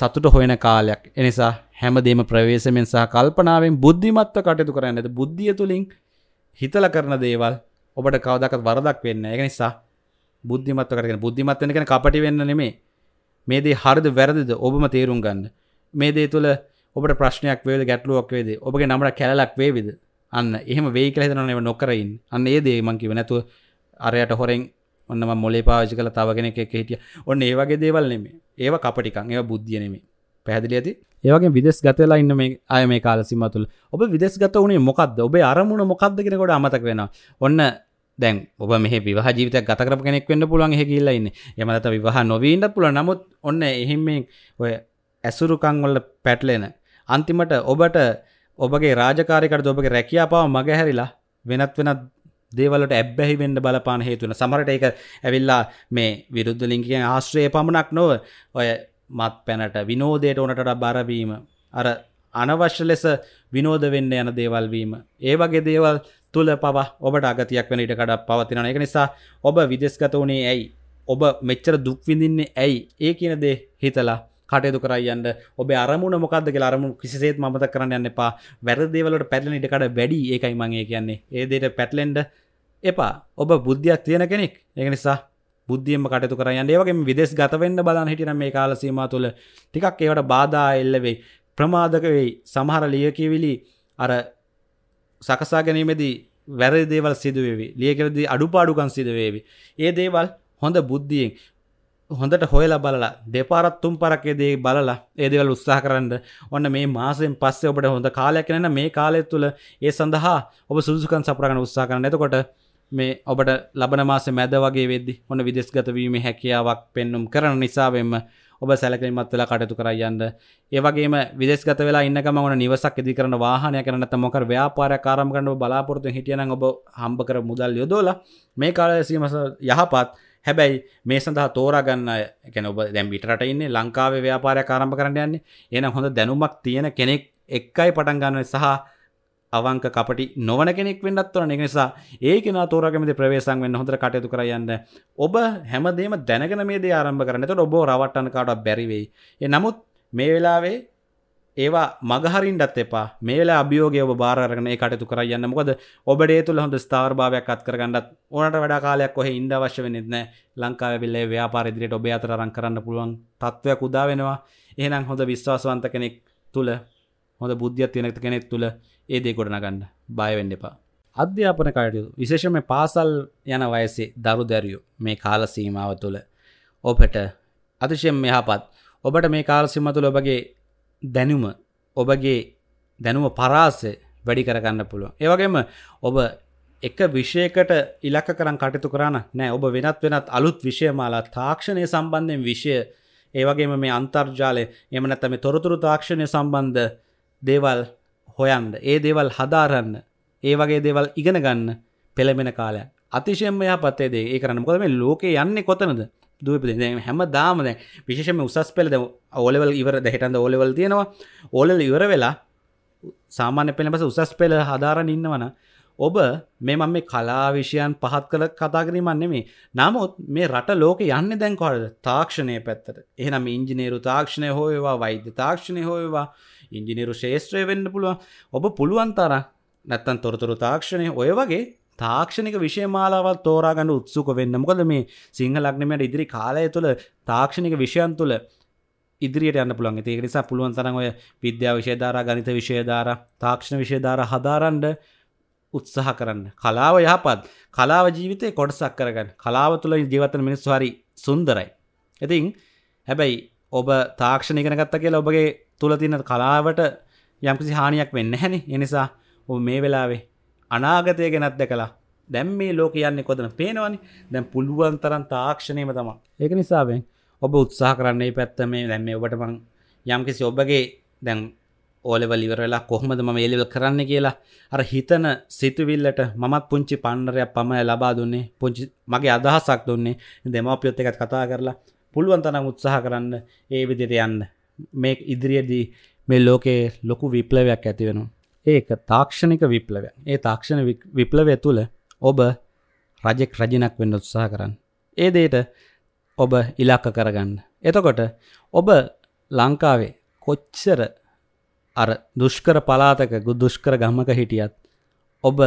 සතුට හොයන කාලයක් ඒ නිසා හැමදේම ප්‍රවේශමෙන් සහ කල්පනාවෙන් බුද්ධිමත්ව කටයුතු කරන්න. බුද්ධිය තුළින් හිතලා කරන දේවල් ඔබට කවදාකවත් වරදක් වෙන්නේ නැහැ. ඒක නිසා බුද්ධිමත්ව කරගෙන බුද්ධිමත් වෙන්න කියන්නේ කපටි වෙන්න නෙමෙයි. මේ දේ හරිද වැරදිද ඔබම තේරුම් ගන්න. මේ දේ තුළ ඔබට ප්‍රශ්නයක් වේවිද ගැටලුවක් වේවිද ඔබගේ නමට කැලලක් වේවිද අන්න එහෙම වෙයි කියලා හිතනවා නේ නොකර ඉන්න. අන්න ඒ දේ මම කිව්ව නැතුව අරයට හොරෙන් ඔන්න මම මොලේ පාවිච්චි කරලා තව කෙනෙක් එක්ක හිටියා. ඔන්න ඒ වගේ දේවල් නෙමෙයි. ඒවා කපටිකම්. ඒවා බුද්ධිය නෙමෙයි. පැහැදිලි ඇති? ඒ වගේම විදේශගත වෙලා ඉන්න මේ ආය මේ කාල සීමාව තුළ ඔබ විදේශගත වුණේ මොකද්ද? ඔබේ අරමුණ මොකද්ද කියන කොට අමතක වෙනවා. ඔන්න දැන් ඔබ මෙහි විවාහ ජීවිතයක් ගත කරපු කෙනෙක් වෙන්න පුළුවන් එහෙ ගිහිල්ලා ඉන්නේ. එහෙම නැත්නම් විවාහ නොවී ඉන්නත් පුළුවන්. නමුත් ඔන්න එහෙම මේ ඔය ඇසුරුකම් වල පැටලෙන අන්තිමට ඔබට ඔබගේ රාජකාරියකට ඔබගේ රැකියාව මගහැරිලා වෙනත් වෙනත් දේවල් වලට ඇබ්බැහි වෙන්න බලපාන හේතු වෙන. සමහරට ඒක ඇවිල්ලා මේ විරුද්ධ ලිංගිකයන් ආශ්‍රය පමණක් නොව ඔය මත්පැනට විනෝදයට උනටට බර වීම අර අනවශ්‍ය ලෙස විනෝද වෙන්න යන දේවල් වීම. ඒ වගේ දේවල් තුල පවා ඔබට අගතියක් වෙන ඉඩ කඩක් පවතිනවා. ඒක නිසා ඔබ විදේශගත වුණේ ඇයි? ඔබ මෙච්චර දුක් විඳින්නේ ඇයි? ඒ කියන දේ හිතලා කටයුතු කරයි යන්න. ඔබේ අරමුණ මොකද්ද කියලා අරමුණ කිසිසේත්ම අමතක කරන්න යන්න එපා. වැරදි දේවල් වලට පැටලෙන ඉඩ කඩ වැඩි. ඒකයි මම ඒ කියන්නේ. ඒ දෙයට පැටලෙන්න එපා. ඔබ බුද්ධියක් තියෙන කෙනෙක්. ඒක නිසා බුද්ධියෙන්ම කටයුතු කරන් යන්න. ඒ වගේම විදේශගත වෙන්න බලන්න හිටියනම් මේ කාල සීමාව තුළ ටිකක් ඒවට බාධා එල්ල වෙයි. ප්‍රමාදක වෙයි. සමහර ලියකියවිලි අර සකසා ගැනීමේදී වැරදි දේවල් සිදු වෙවි. ලියකියවිලි අඩුපාඩුකම් සිදු වෙවි. ඒ දේවල් හොඳ බුද්ධියෙන් හොඳට හොයලා බලලා දෙපාරක් තුන් පාරක් ඒ දේ බලලා ඒ දේවල් උත්සාහ කරන්න. ඔන්න මේ මාසෙන් පස්සේ ඔබට හොඳ කාලයක් වෙන නම් මේ කාලය තුළ ඒ සඳහා ඔබ සුදුසුකම් සපුරා ගන්න උත්සාහ කරන්න. එතකොට මේ ඔබට ලබන මාසේ මැද වගේ වෙද්දි ඔන්න විදේශගත වීමේ හැකියාවක් පෙන්වුම් කරන නිසාවෙන්ම ඔබ සැලකිලිමත් වෙලා කටයුතු කරා යන්න. ඒ වගේම විදේශගත වෙලා ඉන්න ගමන් ඔන්න නිවසක් ඉදි කරන වාහනයක් කරන නැත්නම් මොකක් ව්‍යාපාරයක් ආරම්භ කරන්න ඔබ බලාපොරොත්තු හිටියනම් ඔබ හම්බ කර මුදල් යොදවලා මේ කාලය සීමාව යහපත් හැබැයි මේ සඳහා තෝරා ගන්න අය يعني ඔබ දැන් පිටරට ඉන්නේ ලංකාවේ ව්‍යාපාරයක් ආරම්භ කරන්න යන්නේ එහෙනම් හොඳ දැනුමක් තියෙන කෙනෙක් එක්කයි පටන් ගන්න සහ අවංක කපටි නොවන කෙනෙක් වෙන්නත් ඕන. ඒක නිසා ඒ කෙනා තෝරාගැනීමේදී ප්‍රවේශම් වෙන්න හොඳට කටයුතු කර යන්න. ඔබ හැමදේම දැනගෙන මේ දේ ආරම්භ කරන්න. එතකොට ඔබව රවට්ටන්න කාටවත් බැරි වෙයි. ඒ නමුත් මේ වෙලාවේ ඒවා මගහරින්නත් එපා. මේ වෙලාවේ අභියෝගය ඔබ බාර අරගෙන ඒ කටයුතු කර යන්න. මොකද ඔබට ඒ තුල හොඳ ස්ථාවරභාවයක් අත් කරගන්නත් ඕනට වඩා කාලයක් ඔහේ ඉන්න අවශ්‍ය වෙන්නේ නැහැ. ලංකාවේ බිල්ලේ ව්‍යාපාර ඉදිරියට ඔබ අතර අරන් කරන්න පුළුවන් තත්වයක් උදා වෙනවා. එහෙනම් හොඳ විශ්වාසවන්ත කෙනෙක් තුල හොඳ බුද්ධියක් තියෙන කෙනෙක් තුල ඒ දේ ගොඩ නගන්න. බය වෙන්න එපා. අධ්‍යාපන කටයුතු විශේෂයෙන්ම පාසල් යන වයසේ දරු දැරියෝ මේ කාල සීමාව තුල ඔබට අතිශයින්ම යහපත්. ඔබට මේ කාල සීමාව තුල ඔබගේ දැනුම ඔබගේ දැනුම පරාසය වැඩි කරගන්න පුළුවන්. ඒ වගේම ඔබ එක විෂයකට ඉලක්ක කරන් කටයුතු කරා නෑ. ඔබ වෙනත් වෙනත් අලුත් විෂයමාලා තාක්ෂණය සම්බන්ධයෙන් විෂය ඒ වගේම මේ අන්තර්ජාලය එහෙම නැත්නම් මේ තොරතුරු තාක්ෂණය සම්බන්ධ දේවල් හොයන්න. ඒ දේවල් හදාරන්න. ඒ වගේ දේවල් ඉගෙන ගන්න පෙළඹෙන කාලයක්. අතිශයින්ම යහපත් ඒ දේ. ඒ කරන්න. මොකද මේ ලෝකේ යන්නේ කොතනද? දුවපදේ දැන් හැමදාම දැන් විශේෂයෙන්ම උසස් පෙළ දැන් ඕ ලෙවල් ඉවර දෙහෙටන්ද ඕ ලෙවල් තියෙනවා. ඕ ලෙවල් ඉවර වෙලා සාමාන්‍ය පෙළෙන් පස්සේ උසස් පෙළ හදාරන ඉන්නවනම් ඔබ මේ මම මේ කලා විෂයන් පහත් කළ කතා කිරීමක් නෙමෙයි. නමුත් මේ රට ලෝකේ යන්නේ දැන් කොහටද? තාක්ෂණයේ පැත්තට. එහෙනම් ඉංජිනේරු තාක්ෂණය හෝ වේවා, වෛද්‍ය තාක්ෂණය හෝ වේවා, ඉංජිනේරු ශාස්ත්‍රය වෙන්න පුළුවන්. ඔබ පුළුවන් තරම් නැත්තම් තොරතුරු තාක්ෂණය ඔය වගේ තාක්ෂණික විෂයමාලාවල් තෝරා ගන්න උත්සුක වෙන්න. මොකද මේ සිංහ ලග්නයට ඉදිරි කාලය තුළ තාක්ෂණික විෂයන් තුළ ඉදිරියට යන්න පුළුවන්. ඒක නිසා පුළුවන් තරම් ඔය විද්‍යාව විෂය ධාරා, ගණිත විෂය ධාරා, තාක්ෂණ විෂය ධාරා හදාරන්න උත්සාහ කරන්න. කලාව යහපත්. කලාව ජීවිතේ කොටසක් කරගන්න. කලාව තුළ ජීවත් වෙන මිනිස්සු හරි සුන්දරයි. ඉතින් හැබැයි ඔබ තාක්ෂණ ඉගෙන ගත්තා කියලා ඔබගේ තුල තියෙන කලාවට යම්කිසි හානියක් වෙන්නේ නැහැ නේ. ඒ නිසා ඔබ මේ වෙලාවේ අනාගතය ගැනත් දැකලා දැන් මේ ලෝකෙ යන්නේ කොතන පේනවනේ. දැන් පුළුවන් තරම් තාක්ෂණයම තමයි. ඒක නිසාවෙන් ඔබ උත්සාහ කරන්න මේ පැත්ත මේ දැන් මේ ඔබට මං යම්කිසි ඔබගේ දැන් ඕ ලෙවල් ඉවර වෙලා කොහොමද මම ඒ ලෙවල් කරන්නේ කියලා අර හිතන සිතුවිල්ලට මමත් පුංචි පන්නරයක් පමණ ලබා දුන්නේ. පුංචි මගේ අදහසක් දුන්නේ. දෙමාපියොත් එක්කත් කතා කරලා පුළුවන් තරම් උත්සාහ කරන්න ඒ විදිහට යන්න. මේ ඉදිරියේදී මේ ලෝකේ ලොකු විප්ලවයක් ඇති වෙනවා. ඒක තාක්ෂණික විප්ලවය. ඒ තාක්ෂණ විප්ලවය තුළ ඔබ රජෙක් රජිනක් වෙන්න උත්සාහ කරන්න. ඒ දෙයට ඔබ ඉලක්ක කරගන්න. එතකොට ඔබ ලංකාවේ කොච්චර අර දුෂ්කර පළාතක දුෂ්කර ගමක හිටියත් ඔබ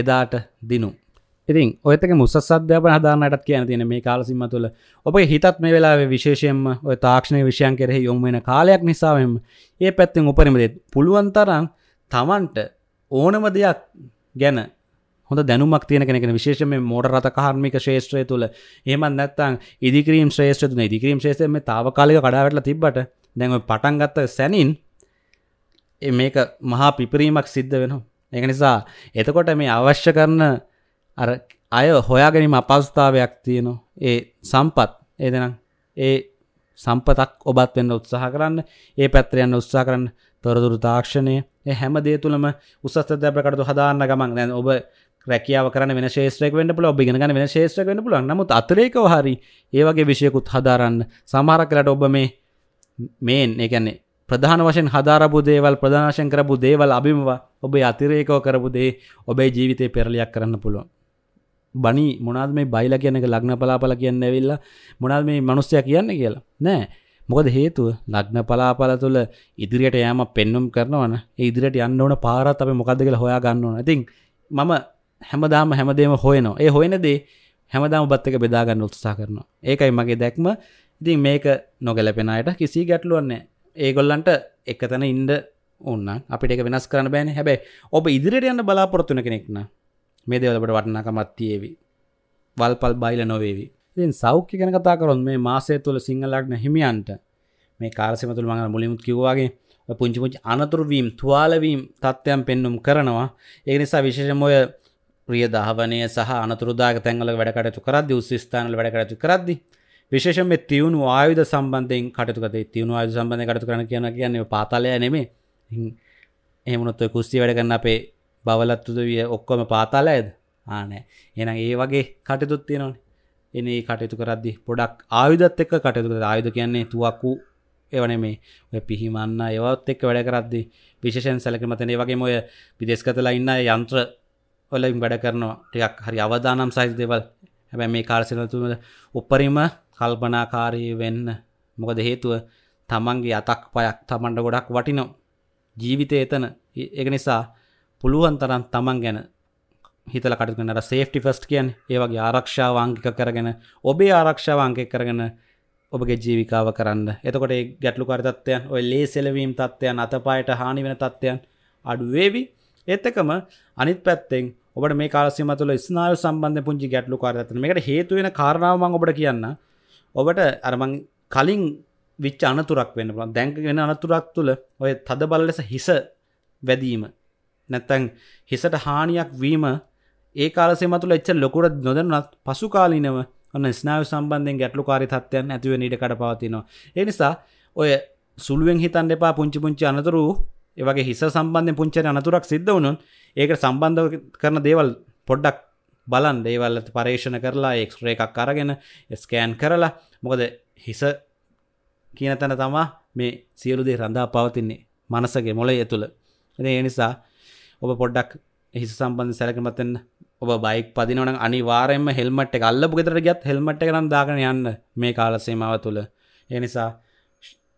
එදාට දිනු. ඉතින් ඔයත් එක්ක උසස් අධ්‍යාපන හදාරන්නටත් කියන්න තියෙන මේ කාල සීමාව තුළ ඔබගේ හිතත් මේ වෙලාවේ විශේෂයෙන්ම ඔය තාක්ෂණික විෂයන් කෙරෙහි යොමු වෙන කාලයක් නිසාවෙන් මේ පැත්තෙන් උපරිම දේ පුළුවන් තරම් තමන්ට ඕනම දෙයක් ගැන හොඳ දැනුමක් තියෙන කෙනෙක් වෙන. විශේෂයෙන්ම මෝටර රථ කාර්මික ශාස්ත්‍රය තුළ එහෙම නැත්නම් ඉදිකිරීම් ශාස්ත්‍රය තුන ඉදිකිරීම් ශාස්ත්‍රයේ මේ తాවකාලික කඩාවැටලා තිබ්බට දැන් ඔය පටන් ගත්ත සැනින් මේක මහා පිපිරීමක් සිද්ධ වෙනවා. ඒක නිසා එතකොට මේ අවශ්‍ය කරන අර අය හොයා ගැනීම අපහසුතාවයක් තියෙනවා. ඒ සම්පත් ඒ දෙනම් ඒ සම්පතක් ඔබත් වෙන්න උත්සාහ කරන්න. ඒ පැත්තට යන්න උත්සාහ කරන්න. තොරතුරු තාක්ෂණය ඒ හැම දේ තුළම උසස් අධ්‍යාපන කටයුතු හදාන්න ගමන් දැන් ඔබ රැකියාව කරන වෙන ශාස්ත්‍රයක වෙන්න පුළුවන්. ඔබ ඉගෙන ගන්න වෙන ශාස්ත්‍රයක වෙන්න පුළුවන්. නමුත් අතරේකව හරි ඒ වගේ විෂයකුත් හදාරන්න. සමහරක් වෙලාට ඔබ මේ මේන් ඒ කියන්නේ ප්‍රධාන වශයෙන් හදාරපු දේවල් ප්‍රධාන වශයෙන් කරපු දේවල් අභිමව ඔබේ අතිරේකව කරපු දේ ඔබේ ජීවිතේ පෙරලියක් කරන්න පුළුවන්. බණි මොනවාද මේ බයිලා කියන එක ලග්න පලාපල කියන්නේ ඇවිල්ලා මොනවාද මේ මිනිස්සයා කියන්නේ කියලා නෑ. මොකද හේතුව ලග්න පලාපල තුළ ඉදිරියට යෑම පෙන්වුම් කරනවනේ. ඒ ඉදිරියට යන්න ඕන පාරත් අපි මොකද්ද කියලා හොයා ගන්න ඕන. ඉතින් මම හැමදාම හැමදේම හොයනවා. ඒ හොයන දේ හැමදාම ඔබත් එක්ක බෙදා ගන්න උත්සාහ කරනවා. ඒකයි මගේ දැක්ම. ඉතින් මේක නොගැලපෙන අයට කිසි ගැටලුවක් නැහැ. ඒගොල්ලන්ට එක තැන ඉන්න ඕන නම් අපිට ඒක වෙනස් කරන්න බෑනේ. හැබැයි ඔබ ඉදිරියට යන්න බලාපොරොත්තු වෙන කෙනෙක් නම් මේ දේවල් ඔබට වටිනාකමක් තියෙවි. වල්පල් බයිල නොවේවි. ඉතින් සෞඛ්‍ය ගැන කතා කරොත් මේ මාසය තුළ සිංහ ලග්න හිමියන්ට මේ කාලසීම තුළ මම මුලින්ම කිව්වා වගේ පුංචි පුංචි අනතුරු වීම්, තුවාල වීම් තත්ත්වයන් පෙන්වුම් කරනවා. ඒ නිසා විශේෂයෙන්ම ඔය ප්‍රිය දහවණය සහ අනතුරුදායක තැන්වල වැඩ කටයුතු කරද්දී උස් ස්ථානවල වැඩ කටයුතු කරද්දී විශේෂයෙන්ම මේ තියුණු ආයුධ සම්බන්ධයෙන් කටයුතු කරද්දී තියුණු ආයුධ සම්බන්ධයෙන් කටයුතු කරන කියනවා කියන්නේ ඔය පාතාලය නෙමෙයි. එහෙම වුණොත් ඔය කුස්සිය වැඩ කරන අපේ බවලත් උදවිය ඔක්කොම පාතාලයද? ආ නෑ. එහෙනම් ඒ වගේ කටයුතුත් තියෙනවානේ. එනේ කටයුතු කරද්දී පොඩක් ආයුධත් එක්ක කටයුතු කරද්දී ආයුධ කියන්නේ තුවක්කු ඒව නෙමෙයි. ඔය පිහිමන්න ඒවත් එක්ක වැඩ කරද්දී විශේෂයෙන් සැලකීම තියෙන. ඒ වගේම ඔය විදේශගතලා ඉන්න යන්ත්‍ර වලින් වැඩ කරනවා. ටිකක් හරි අවදානම් සහිත දේවල්. හැබැයි මේ කාර්යසේන තුන උපරිම කල්පනාකාරී වෙන්න. මොකද හේතුව තමන්ගේ අතක් පයක් තමන්ට ගොඩක් වටිනවා. ජීවිතේ එතන. ඒක නිසා පුළුවන් තරම් තමන් ගැන හිතලා කටයුතු කරන අර සේෆ්ටි ෆස්ට් කියන්නේ ඒ වගේ ආරක්ෂාව අංගික කරගෙන ඔබේ ආරක්ෂාව අංගික කරගෙන ඔබගේ ජීවිතාව කරන්න. එතකොට මේ ගැටලුකාරී තත්ත්වයන් ඔය ලේසෙලවීම් තත්ත්වයන් අතපයට හානි වෙන තත්ත්වයන් අඩු වේවි. ඒත් එකම අනිත් පැත්තෙන් ඔබට මේ කාල සීමාව තුළ ස්නායු සම්බන්ධයෙන් පුංචි ගැටලුකාරී තත්ත්වයන් මේකට හේතු වෙන කාරණාව මම ඔබට කියන්න. ඔබට අර මං කලින් විච්ච අනතුරක් වෙන්න පුළුවන්. දැන් වෙන අනතුරක් තුළ ඔය තද බල ලෙස හිස වැදීම නැත්තම් හිසට හානියක් වීම ඒ කාල සීමාව තුළ එච්චර ලොකුට නොදැනුණත් පසු කාලීනව අන්න ස්නායු සම්බන්ධයෙන් ගැටලුකාරී තත්ත්වයන් ඇති වෙන ඉඩකඩ පවතිනවා. ඒ නිසා ඔය සුළුවෙන් හිතන්න එපා. පුංචි පුංචි අනතුරු ඒ වගේ හිස සම්බන්ධයෙන් පුංචි අනතුරක් සිද්ධ වුණොත් ඒකට සම්බන්ධ කරන දේවල් පොඩ්ඩක් බලන්න. ඒවල් පරීක්ෂණ කරලා එක්ස්රේ එකක් අරගෙන ස්කෑන් කරලා මොකද හිස කියන තැන තමයි මේ සියලු දේ රඳා පවතින්නේ මනසගේ මොළය තුළ. ඒ නිසා ඔබ පොඩ්ඩක් හිස සම්බන්ධ සැලකීමත් වෙන්න. ඔබ බයික් පදිනවා නම් අනිවාර්යයෙන්ම හෙල්මට් එක අල්ලපු ගෙදරට ගියත් හෙල්මට් එක නම් දාගෙන යන්න මේ කාල සීමාව තුළ. ඒ නිසා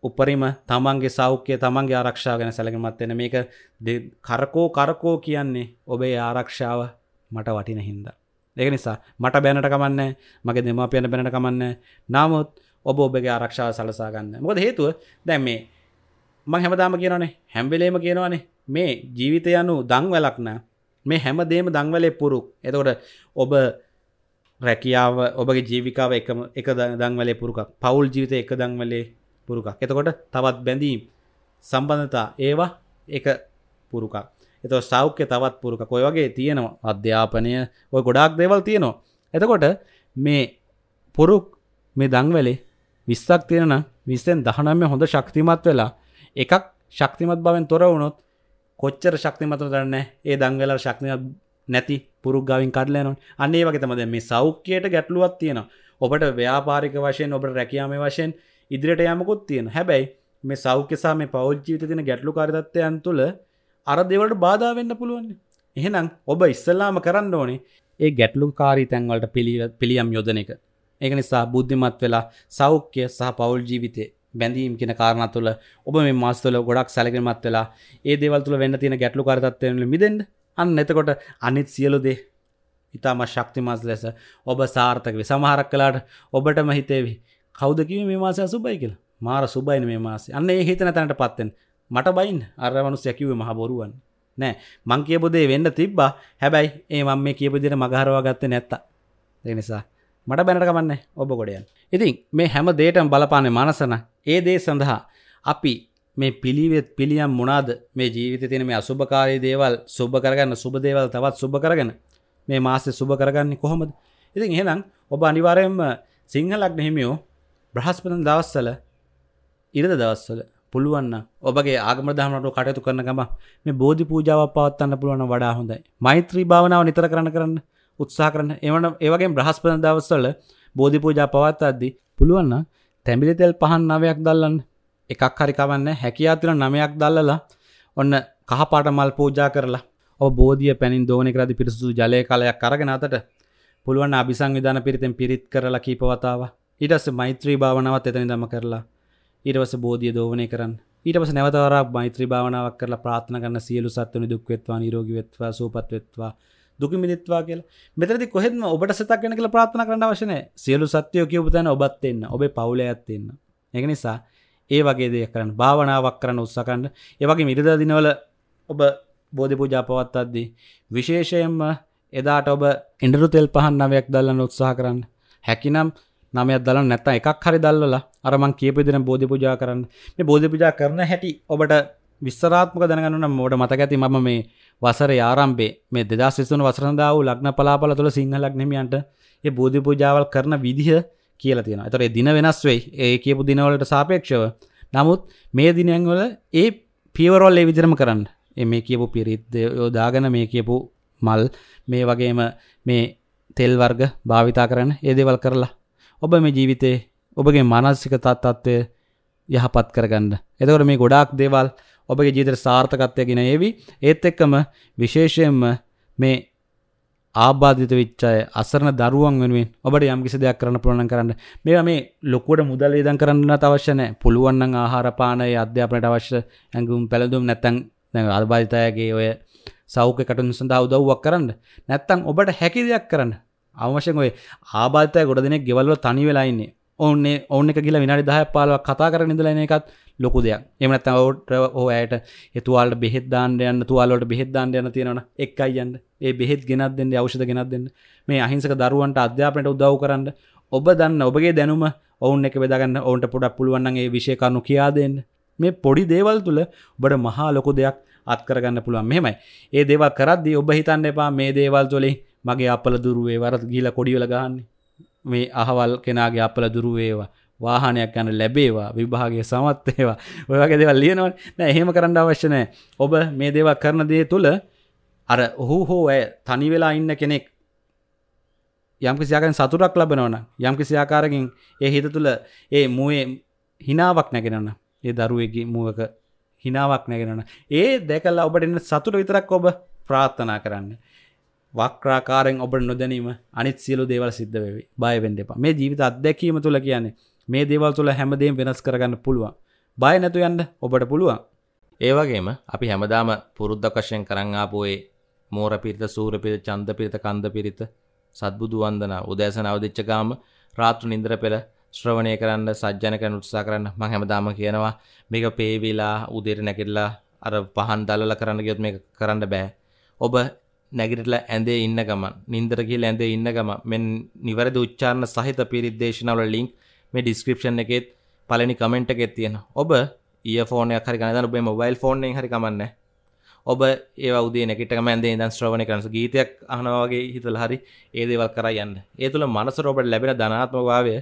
උපරිම තමන්ගේ සෞඛ්‍යය තමන්ගේ ආරක්ෂාව ගැන සැලකීමත් වෙන්න. මේක කරකෝ කරකෝ කියන්නේ ඔබේ ආරක්ෂාව මට වටින හින්දා. ඒක නිසා මට බැනට කමන්නේ මගේ දෙමාපියන්ට බැනට කමන්නේ. නමුත් ඔබ ඔබගේ ආරක්ෂාව සලසා ගන්න. මොකද හේතුව දැන් මේ මම හැමදාම කියනවානේ හැම වෙලේම කියනවානේ මේ ජීවිතය anu දන්වැලක් නෑ. මේ හැමදේම දන්වැලේ පුරු. එතකොට ඔබ රැකියාව ඔබගේ ජීවිකාව එක එක දන්වැලේ පුරුකක්. පෞල් ජීවිතය එක දන්වැලේ පුරුකක්. එතකොට තවත් බැඳීම් සම්බන්ධතා ඒවා එක පුරුකක්. එතකොට සෞඛ්‍ය තවත් පුරුකක්. ඔය වගේ තියෙනවා. අධ්‍යාපනය ඔය ගොඩාක් දේවල් තියෙනවා. එතකොට මේ පුරුක් මේ දන්වැලේ විස්සක් තියෙනවා නම් විස්සෙන් දහනවය හොඳ ශක්තිමත් වෙලා එකක් ශක්තිමත් භාවයෙන් තොර වුණොත් කොච්චර ශක්තිමත් උදන්නේ ඒ දඟවල ශක්තියක් නැති පුරුක් ගාවින් කඩලා යනවනේ. අන්න ඒ වගේ තමයි දැන් මේ සෞඛ්‍යයට ගැටලුවක් තියෙනවා. ඔබට ව්‍යාපාරික වශයෙන් ඔබට රැකියාවේ වශයෙන් ඉදිරියට යෑමකුත් තියෙනවා. හැබැයි මේ සෞඛ්‍ය සහ මේ පෞල් ජීවිතේ තියෙන ගැටලුකාරී තත්ත්වයන් තුළ අර දේවල්ට බාධා වෙන්න පුළුවන්. එහෙනම් ඔබ ඉස්සලාම කරන්න ඕනේ ඒ ගැටලුකාරී තැන් වලට පිළියම් යොදන එක. ඒක නිසා බුද්ධිමත් වෙලා සෞඛ්‍ය සහ පෞල් ජීවිතේ බැඳීම් කියන කාරණා තුළ ඔබ මේ මාස තුළ ගොඩක් සැලකිලිමත් වෙලා ඒ දේවල් තුළ වෙන්න තියෙන ගැටලුකාරී තත්ත්වයන් වලින් මිදෙන්න. අන්න එතකොට අනිත් සියලු දේ ඊටම ශක්තිමත් ලෙස ඔබ සාර්ථක වෙයි. සමහරක් කලකට ඔබටම හිතේවි කවුද කිව්වේ මේ මාසය සුබයි කියලා? මාර සුබයිනේ මේ මාසය. අන්න ඒ හිතන තැනටපත් වෙන්න. මට බයින්න අර මිනිස්සයා කිව්වේ මහ බොරුවක් නෑ. මං කියපු දේ වෙන්න තිබ්බා. හැබැයි ඒ මම මේ කියපු දේට මග හරවා ගත්තේ නැත්තා. ඒ නිසා මට බැනට කමන්නේ ඔබ ගොඩ යන්න. ඉතින් මේ හැම දෙයකටම බලපාන්නේ මනසන. ඒ දේ සඳහා අපි මේ පිළිවෙත් පිළියම් මොනවාද මේ ජීවිතේ තියෙන මේ අසුබකාරී දේවල් සුබ කරගන්න සුබ දේවල් තවත් සුබ කරගෙන මේ මාසෙ සුබ කරගන්නේ කොහොමද? ඉතින් එහෙනම් ඔබ අනිවාර්යයෙන්ම සිංහ ලග්න හිමියෝ බ්‍රහස්පති දවස්වල ඉරිදා දවස්වල පුළුවන් නම් ඔබගේ ආගම දහම් රටෝ කටයුතු කරන ගම මේ බෝධි පූජාවක් පවත්වන්න පුළුවන් නම් වඩා හොඳයි. මෛත්‍රී භාවනාව නිතර කරන්න කරන්න උත්සාහ කරන්න. එවන ඒ වගේම බ්‍රහස්පති දවස්වල බෝධි පූජා පවත්වද්දී පුළුවන් නම් තැඹිලි තෙල් පහන් නවයක් දැල්ලන්න. එකක් හරි කවන්නේ හැකියාතිර නමයක් දැල්ලලා ඔන්න කහපාට මල් පූජා කරලා ඔබ බෝධිය පැනින් දෝණේ කරදී පිරිසුදු ජලයේ කලයක් අරගෙන අතට පුළුවන් අභිසංවිධාන පිරිතෙන් පිරිත් කරලා කීප වතාවක් ඊට පස්සේ මෛත්‍රී භාවනාවත් එතනින්දම කරලා ඊට පස්සේ බෝධිය දෝණේ කරන්න ඊට පස්සේ නැවත වරක් මෛත්‍රී භාවනාවක් කරලා ප්‍රාර්ථනා කරන සියලු සත්ත්වනි දුක් වේත්වා නිරෝගී වේත්වා සුවපත් වේත්වා දුක මිදෙත්වා කියලා. මෙතනදී කොහෙත්ම ඔබට සිතක් වෙන කියලා ප්‍රාර්ථනා කරන්න අවශ්‍ය නැහැ. සියලු සත්‍යෝ කියපු තැන ඔබත් එන්න. ඔබේ පවුලයත් එන්න. ඒක නිසා ඒ වගේ දේවල් කරන්න, භාවනාවක් කරන්න උත්සාහ කරන්න. ඒ වගේම ඉරිදා දිනවල ඔබ බෝධි පූජා පවත්වද්දී විශේෂයෙන්ම එදාට ඔබ ඉඳුරු තෙල් පහන් නවයක් දැල්වන්න උත්සාහ කරන්න. හැකිනම් නවයක් දැල්වන්න නැත්නම් එකක් හරි දැල්වලා අර මං කියපු විදිහට බෝධි පූජා කරන්න. මේ බෝධි පූජා කරන හැටි ඔබට විස්තරාත්මක දැනගන්න නම් මට මතක ඇති මම මේ වසරේ ආරම්භයේ මේ දෙදාස් විසි තුන වසර සඳහා වූ ලග්න පලාපල තුළ සිංහ ලග්න හිමියන්ට මේ බෝධි පූජාවල් කරන විදිහ කියලා තියෙනවා. ඒතර ඒ දින වෙනස් වෙයි. ඒ කියපු දින වලට සාපේක්ෂව. නමුත් මේ දිනයන් වල ඒ පියවරවල ඒ විදිහටම කරන්න. මේ කියපු පිරිත් දාගෙන මේ කියපු මල් මේ වගේම මේ තෙල් වර්ග භාවිතා කරන ඒ දේවල් කරලා ඔබ මේ ජීවිතේ ඔබගේ මානසික තත්ත්වය යහපත් කරගන්න. ඒතකොට මේ ගොඩාක් දේවල් ඔබගේ ජීවිතේ සාර්ථකත්වය ගෙන ඒවි. ඒත් එක්කම විශේෂයෙන්ම මේ ආබාධිත වෙච්ච අය අසරණ දරුවන් වෙනුවෙන් ඔබට යම්කිසි දෙයක් කරන්න පුළුවන් නම් කරන්න. මේවා මේ ලොකුවට මුදල් වේදම් කරන්නවත් අවශ්‍ය නැහැ. පුළුවන් නම් ආහාර පාන ඒ අධ්‍යාපනයට අවශ්‍ය ඇඟුම් පැළඳුම් නැත්නම් දැන් ආබාධිත අයගේ ඔය සෞඛ්‍ය කටයුතු සඳහා උදව්වක් කරන්න. නැත්නම් ඔබට හැකි දෙයක් කරන්න. අවශ්‍යම ඔය ආබාධිත අය ගොඩ දෙනෙක් ගෙවල් වල තනි වෙලා ඉන්නේ. ඕන්නේ ඕන් එක ගිහලා විනාඩි දහයක් පහළොවක් කතා කරගෙන ඉඳලා එන එකත් ලොකු දෙයක්. එහෙම නැත්නම් ඔය ඇයට ඒ තුවාලට බෙහෙත් දාන්න යන්න, තුවාල වලට බෙහෙත් දාන්න යන තියෙනවනේ. එක්කයි යන්න. ඒ බෙහෙත් ගෙනත් දෙන්න, ඖෂධ ගෙනත් දෙන්න. මේ අහිංසක දරුවන්ට අධ්‍යාපනයට උදව් කරන්න. ඔබ දන්න ඔබගේ දැනුම ඔවුන් එක බෙදා ගන්න. ඔවුන්ට පොඩක් පුළුවන් නම් ඒ විෂය කරුණු කියා දෙන්න. මේ පොඩි දේවල් තුල ඔබට මහා ලොකු දෙයක් අත් කරගන්න පුළුවන්. මෙහෙමයි. ඒ දේවල් කරද්දී ඔබ හිතන්න එපා මේ දේවල් වලින් මගේ අපල දුරු වේවා, වරත් ගිහිලා කොඩි වල ගහන්නේ. මේ අහවල් කෙනාගේ අපල දුරු වේවා. වාහනයක් ගන්න ලැබේවා, විභාගයේ සමත් වේවා, ඔය වගේ දේවල් ලියනවනේ. නෑ, එහෙම කරන්න අවශ්‍ය නෑ. ඔබ මේ දේවල් කරන දේ තුල අර ඔහු හෝ අය තනි වෙලා ඉන්න කෙනෙක් යම්කිසි ආකාරයෙන් සතුටක් ලබනවනම්, යම්කිසි ආකාරකින් ඒ හිත තුල ඒ මුවේ හිනාවක් නැගෙනවනම්, ඒ දරුවෙගේ මුවක හිනාවක් නැගෙනවනම්, ඒ දැකලා ඔබට එන සතුට විතරක් ඔබ ප්‍රාර්ථනා කරන්න. වක්‍රාකාරයෙන් ඔබ නොදැනීම අනිත් සියලු දේවල් සිද්ධ වෙවි. බය වෙන්න එපා. මේ ජීවිත අත්දැකීම තුල කියන්නේ මේ දේවල් තුළ හැමදේම වෙනස් කරගන්න පුළුවන්. බය නැතු යන්න ඔබට පුළුවන්. ඒ වගේම අපි හැමදාම පුරුද්දක් වශයෙන් කරන් ආපු ඒ මෝර පිරිත, සූර්ය පිරිත, චන්ද පිරිත, කන්ද පිරිත, සත්බුදු වන්දනා, උදෑසන අවදිච්ච ගාම, රාත්‍රී නින්දර පෙර ශ්‍රවණය කරන්න, සජ්ජන කරන්න උත්සාහ කරන්න. මම හැමදාම කියනවා මේක පේවිලා උදේට නැගිටලා අර පහන් දැල්වලා කරන්න ගියොත් මේක කරන්න බෑ. ඔබ නැගිටලා ඇඳේ ඉන්න ගමන්, නින්දර ගිහලා ඇඳේ ඉන්න ගමන් මෙන්න නිවැරදි උච්චාරණ සහිත පිරිත් දේශනාවල ලින්ක් මේ ඩිස්ක්‍රිප්ෂන් එකෙත් පළවෙනි කමෙන්ට් එකේ තියෙන. ඔබ ඉයර්ෆෝන් එකක් හරි ගන්න දාන ඔබේ මොබයිල් ෆෝන් එකෙන් හරි කමන්නේ. ඔබ ඒවා උදේ නැගිට ගමන් ඇඳේ ඉඳන් ශ්‍රවණය කරනස ගීතයක් අහනවා වගේ හිතලා හරි ඒ දේවල් කරා යන්න. ඒ තුළ මනසට ඔබට ලැබෙන ධනාත්මක භාවය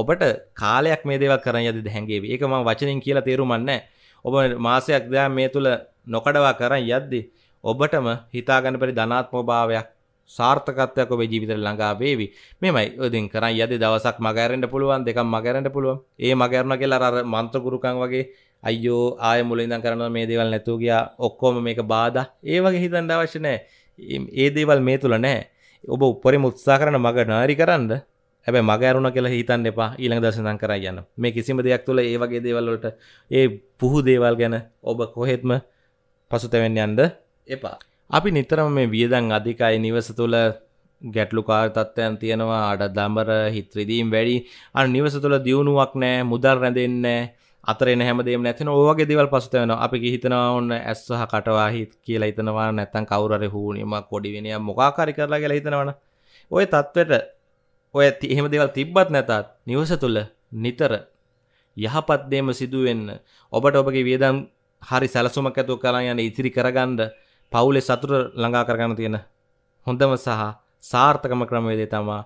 ඔබට කාලයක් මේ දේවල් කරන් යද්දී දැහැඟේවි. ඒක මම වචනෙන් කියලා තේරුමක් නැහැ. ඔබ මාසයක් දා මේ තුළ නොකඩවා කරන් යද්දී ඔබටම හිතා ගන්න බැරි ධනාත්මක භාවයක්, සාර්ථකත්වයක් ඔබේ ජීවිතේ ළඟා වේවි. මෙමය ඔදින් කරන් යදී දවසක් මගහැරෙන්න පුළුවන්, දෙකක් මගහැරෙන්න පුළුවන්. ඒ මගහැරුණා කියලා අර මන්ත්‍ර ගුරුකම් වගේ අයියෝ ආය මුලින් ඉඳන් කරනවා මේ දේවල් නැතුව ගියා, ඔක්කොම මේක බාධා, ඒ වගේ හිතන්න අවශ්‍ය නැහැ. ඒ දේවල් මේ තුල නැහැ. ඔබ උඩරිම උත්සාහ කරන මග නාරි කරන්න. හැබැයි මගහැරුණා කියලා හිතන්න එපා. ඊළඟ දවසේ ඉඳන් කරා යන්න. මේ කිසිම දෙයක් තුල ඒ වගේ දේවල් වලට, ඒ පුහු දේවල් ගැන ඔබ කොහෙත්ම පසුතැවෙන්න යන්න එපා. අපි නිතරම මේ වියදම් අධිකයි, නිවස තුළ ගැටලුකාර තත්ත්වයන් තියෙනවා, ආඩම්බර හිත් රිදීම් වැඩි, අන්න නිවස තුළ දියුණුවක් නැහැ, මුදල් රැඳෙන්නේ නැහැ, අතරේන හැමදේම නැතින ඔය වගේ දේවල් පසුතැවෙනවා. අපි කී හිතනවා ඕන්න ඇස් සහ කටවා හිත කියලා හිතනවා, නැත්නම් කවුරු හරි හූණියම කොඩි වෙනියක් මොකක් හරි කරලා කියලා හිතනවනේ. ওই තත්වෙට ඔය එහෙම දේවල් තිබ්බත් නැතත් නිවස තුළ නිතර යහපත් දේම සිදු වෙන්න, ඔබට ඔබගේ වියදම් හරි සැලසුමක් ඇතුව කරන් යන ඉතිරි කරගන්න පවුලේ සතුට ළඟා කරගන්න තියෙන හොඳම සහ සාර්ථකම ක්‍රමවේදය තමයි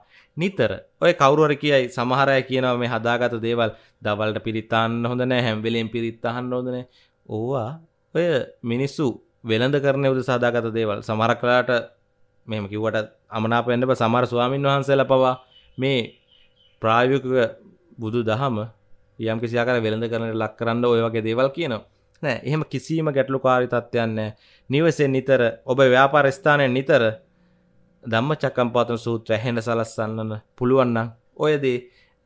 නිතර ඔය කවුරු හරි කියයි, සමහර අය කියනවා මේ හදාගත්ත දේවල් දවල්ට පිරිත් අහන්න හොඳ නැහැ, හැම වෙලෙම පිරිත් අහන්න හොඳ නැහැ. ඕවා ඔය මිනිස්සු වෙළඳ කරන උදෙසා හදාගත්ත දේවල්. සමහර කලාට මෙහෙම කිව්වට අමනාප වෙන්න බෑ. සමහර ස්වාමින් වහන්සේලා පවා මේ ප්‍රායෝගික බුදු දහම යම් කිසි ආකාර වෙළඳ කරන ලක් කරන්න ඔය වගේ දේවල් කියනවා නෑ. එහෙම කිසිම ගැටලුකාරී තත්ත්වයක් නෑ. නිවසේ නිතර ඔබ ව්‍යාපාර ස්ථානයේ නිතර ධම්මචක්කම්පවත්තන සූත්‍රය ඇහෙන්න සලස්සන්න පුළුවන් නම් ඔය දේ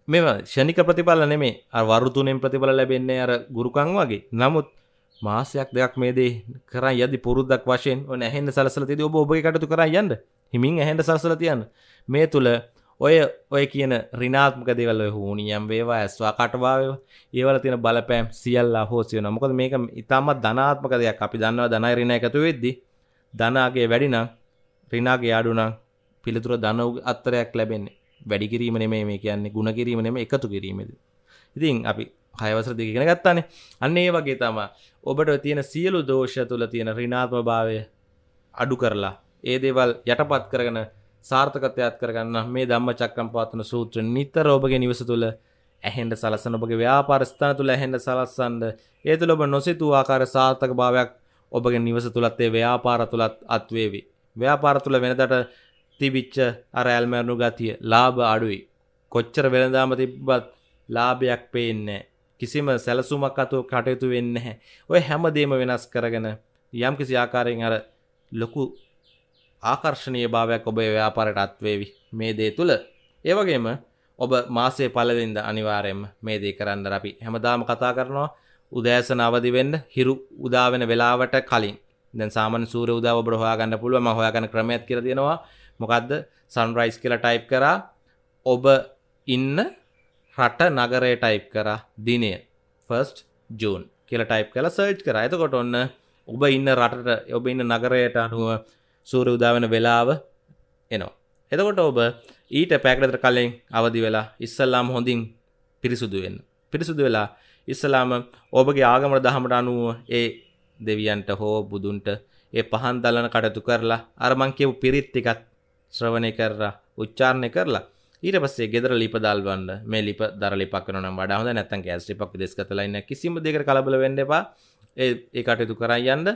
මෙව ශනික ප්‍රතිඵල නෙමෙයි, අර වරු තුනෙන් ප්‍රතිඵල ලැබෙන්නේ අර ගුරුකම් වගේ. නමුත් මාසයක් දෙකක් මේ දේ කරන් යද්දී පුරුද්දක් වශයෙන් ඔන්න ඇහෙන්න සලසලා තියදී ඔබ ඔබගේ කටයුතු කරන් යන්න, හිමින් ඇහෙන්න සලසලා තියන්න. මේ තුල ඔය ඔය කියන ඍණාත්මක දේවල් ඔය හුණියම් වේවා ඇස්වා කටවා වේවා ඒවල තියෙන බලපෑම් සියල්ල අහෝසි වෙනවා. මොකද මේක ඉතාමත් ධනාත්මක දෙයක්. අපි දන්නවා ධනයි ඍණය එකතු වෙද්දී ධනාගේ වැඩි නම් ඍණාගේ අඩු නම් පිළිතුර ධන අත්තරයක් ලැබෙන්නේ. වැඩි කිරීම නෙමෙයි මේ කියන්නේ, ಗುಣ කිරීම නෙමෙයි, එකතු කිරීමද. ඉතින් අපි හය වසර දෙක ඉගෙන ගත්තානේ. අන්න ඒ වගේ තමයි ඔබට තියෙන සියලු දෝෂ තුල තියෙන ඍණාත්මක භාවය අඩු කරලා ඒ දේවල් යටපත් කරගෙන සාර්ථකත්වයක් කරගන්න මේ ධම්මචක්කම්පවත්තන සූත්‍ර නිතර ඔබගේ නිවස තුළ ඇහෙන්න සලස්සන, ඔබගේ ව්‍යාපාර ස්ථාන තුළ ඇහෙන්න සලස්සන්න. ඒ තුළ ඔබ නොසිතූ ආකාර සාර්ථක භාවයක් ඔබගේ නිවස තුලත් ඒ ව්‍යාපාර තුලත් අත්වේවි. ව්‍යාපාර තුළ වෙනදට තිබිච්ච අර ඇල්මැරුණු ගතිය, ලාභ අඩුයි, කොච්චර වෙළඳාම තිබ්බත් ලාභයක් පේන්නේ නැහැ, කිසිම සැලසුමක් අතෝ කටයුතු වෙන්නේ නැහැ. ඔය හැමදේම වෙනස් කරගෙන යම්කිසි ආකාරයෙන් අර ලොකු ආකර්ශණීය භාවයක් ඔබේ ව්‍යාපාරයට අත්වේවි මේ දේ තුළ. ඒ වගේම ඔබ මාසයේ පළවෙනිදා අනිවාර්යයෙන්ම මේ දේ කරන්න. අපි හැමදාම කතා කරනවා උදෑසන අවදි වෙන්න, හිරු උදා වෙන වෙලාවට කලින්. දැන් සාමාන්‍ය සූර්ය උදාව ඔබට හොයාගන්න පුළුවන්. මම හොයාගන්න ක්‍රමයක් කියලා දෙනවා. මොකද්ද? සන්රයිස් කියලා ටයිප් කරා, ඔබ ඉන්න රට නගරය ටයිප් කරා, දිනය first June කියලා ටයිප් කරලා සර්ච් කරා. එතකොට ඔන්න ඔබ ඉන්න රටට, ඔබ ඉන්න නගරයට අනුව සූර්ය උදා වෙන වෙලාව එනවා. එතකොට ඔබ ඊට පැයකට කලින් අවදි වෙලා ඉස්සලාම හොඳින් පිරිසුදු වෙන්න. පිරිසුදු වෙලා ඉස්සලාම ඔබගේ ආගම දහමට අනුව ඒ දෙවියන්ට හෝ බුදුන්ට ඒ පහන් දලන කටයුතු කරලා අර මං කියපු පිරිත් ටිකක් ශ්‍රවණය කරලා උච්චාරණය කරලා ඊට පස්සේ ගෙදර ලිප දාල්වන්න. මේ ලිප දර ලිපක් කරනවා නම් වඩා හොඳයි, නැත්නම් ගෑස් ලිපක් විදේශගතලා ඉන්න. කිසිම දෙයකට කලබල වෙන්න එපා. ඒ ඒ කටයුතු කරන් යන්න.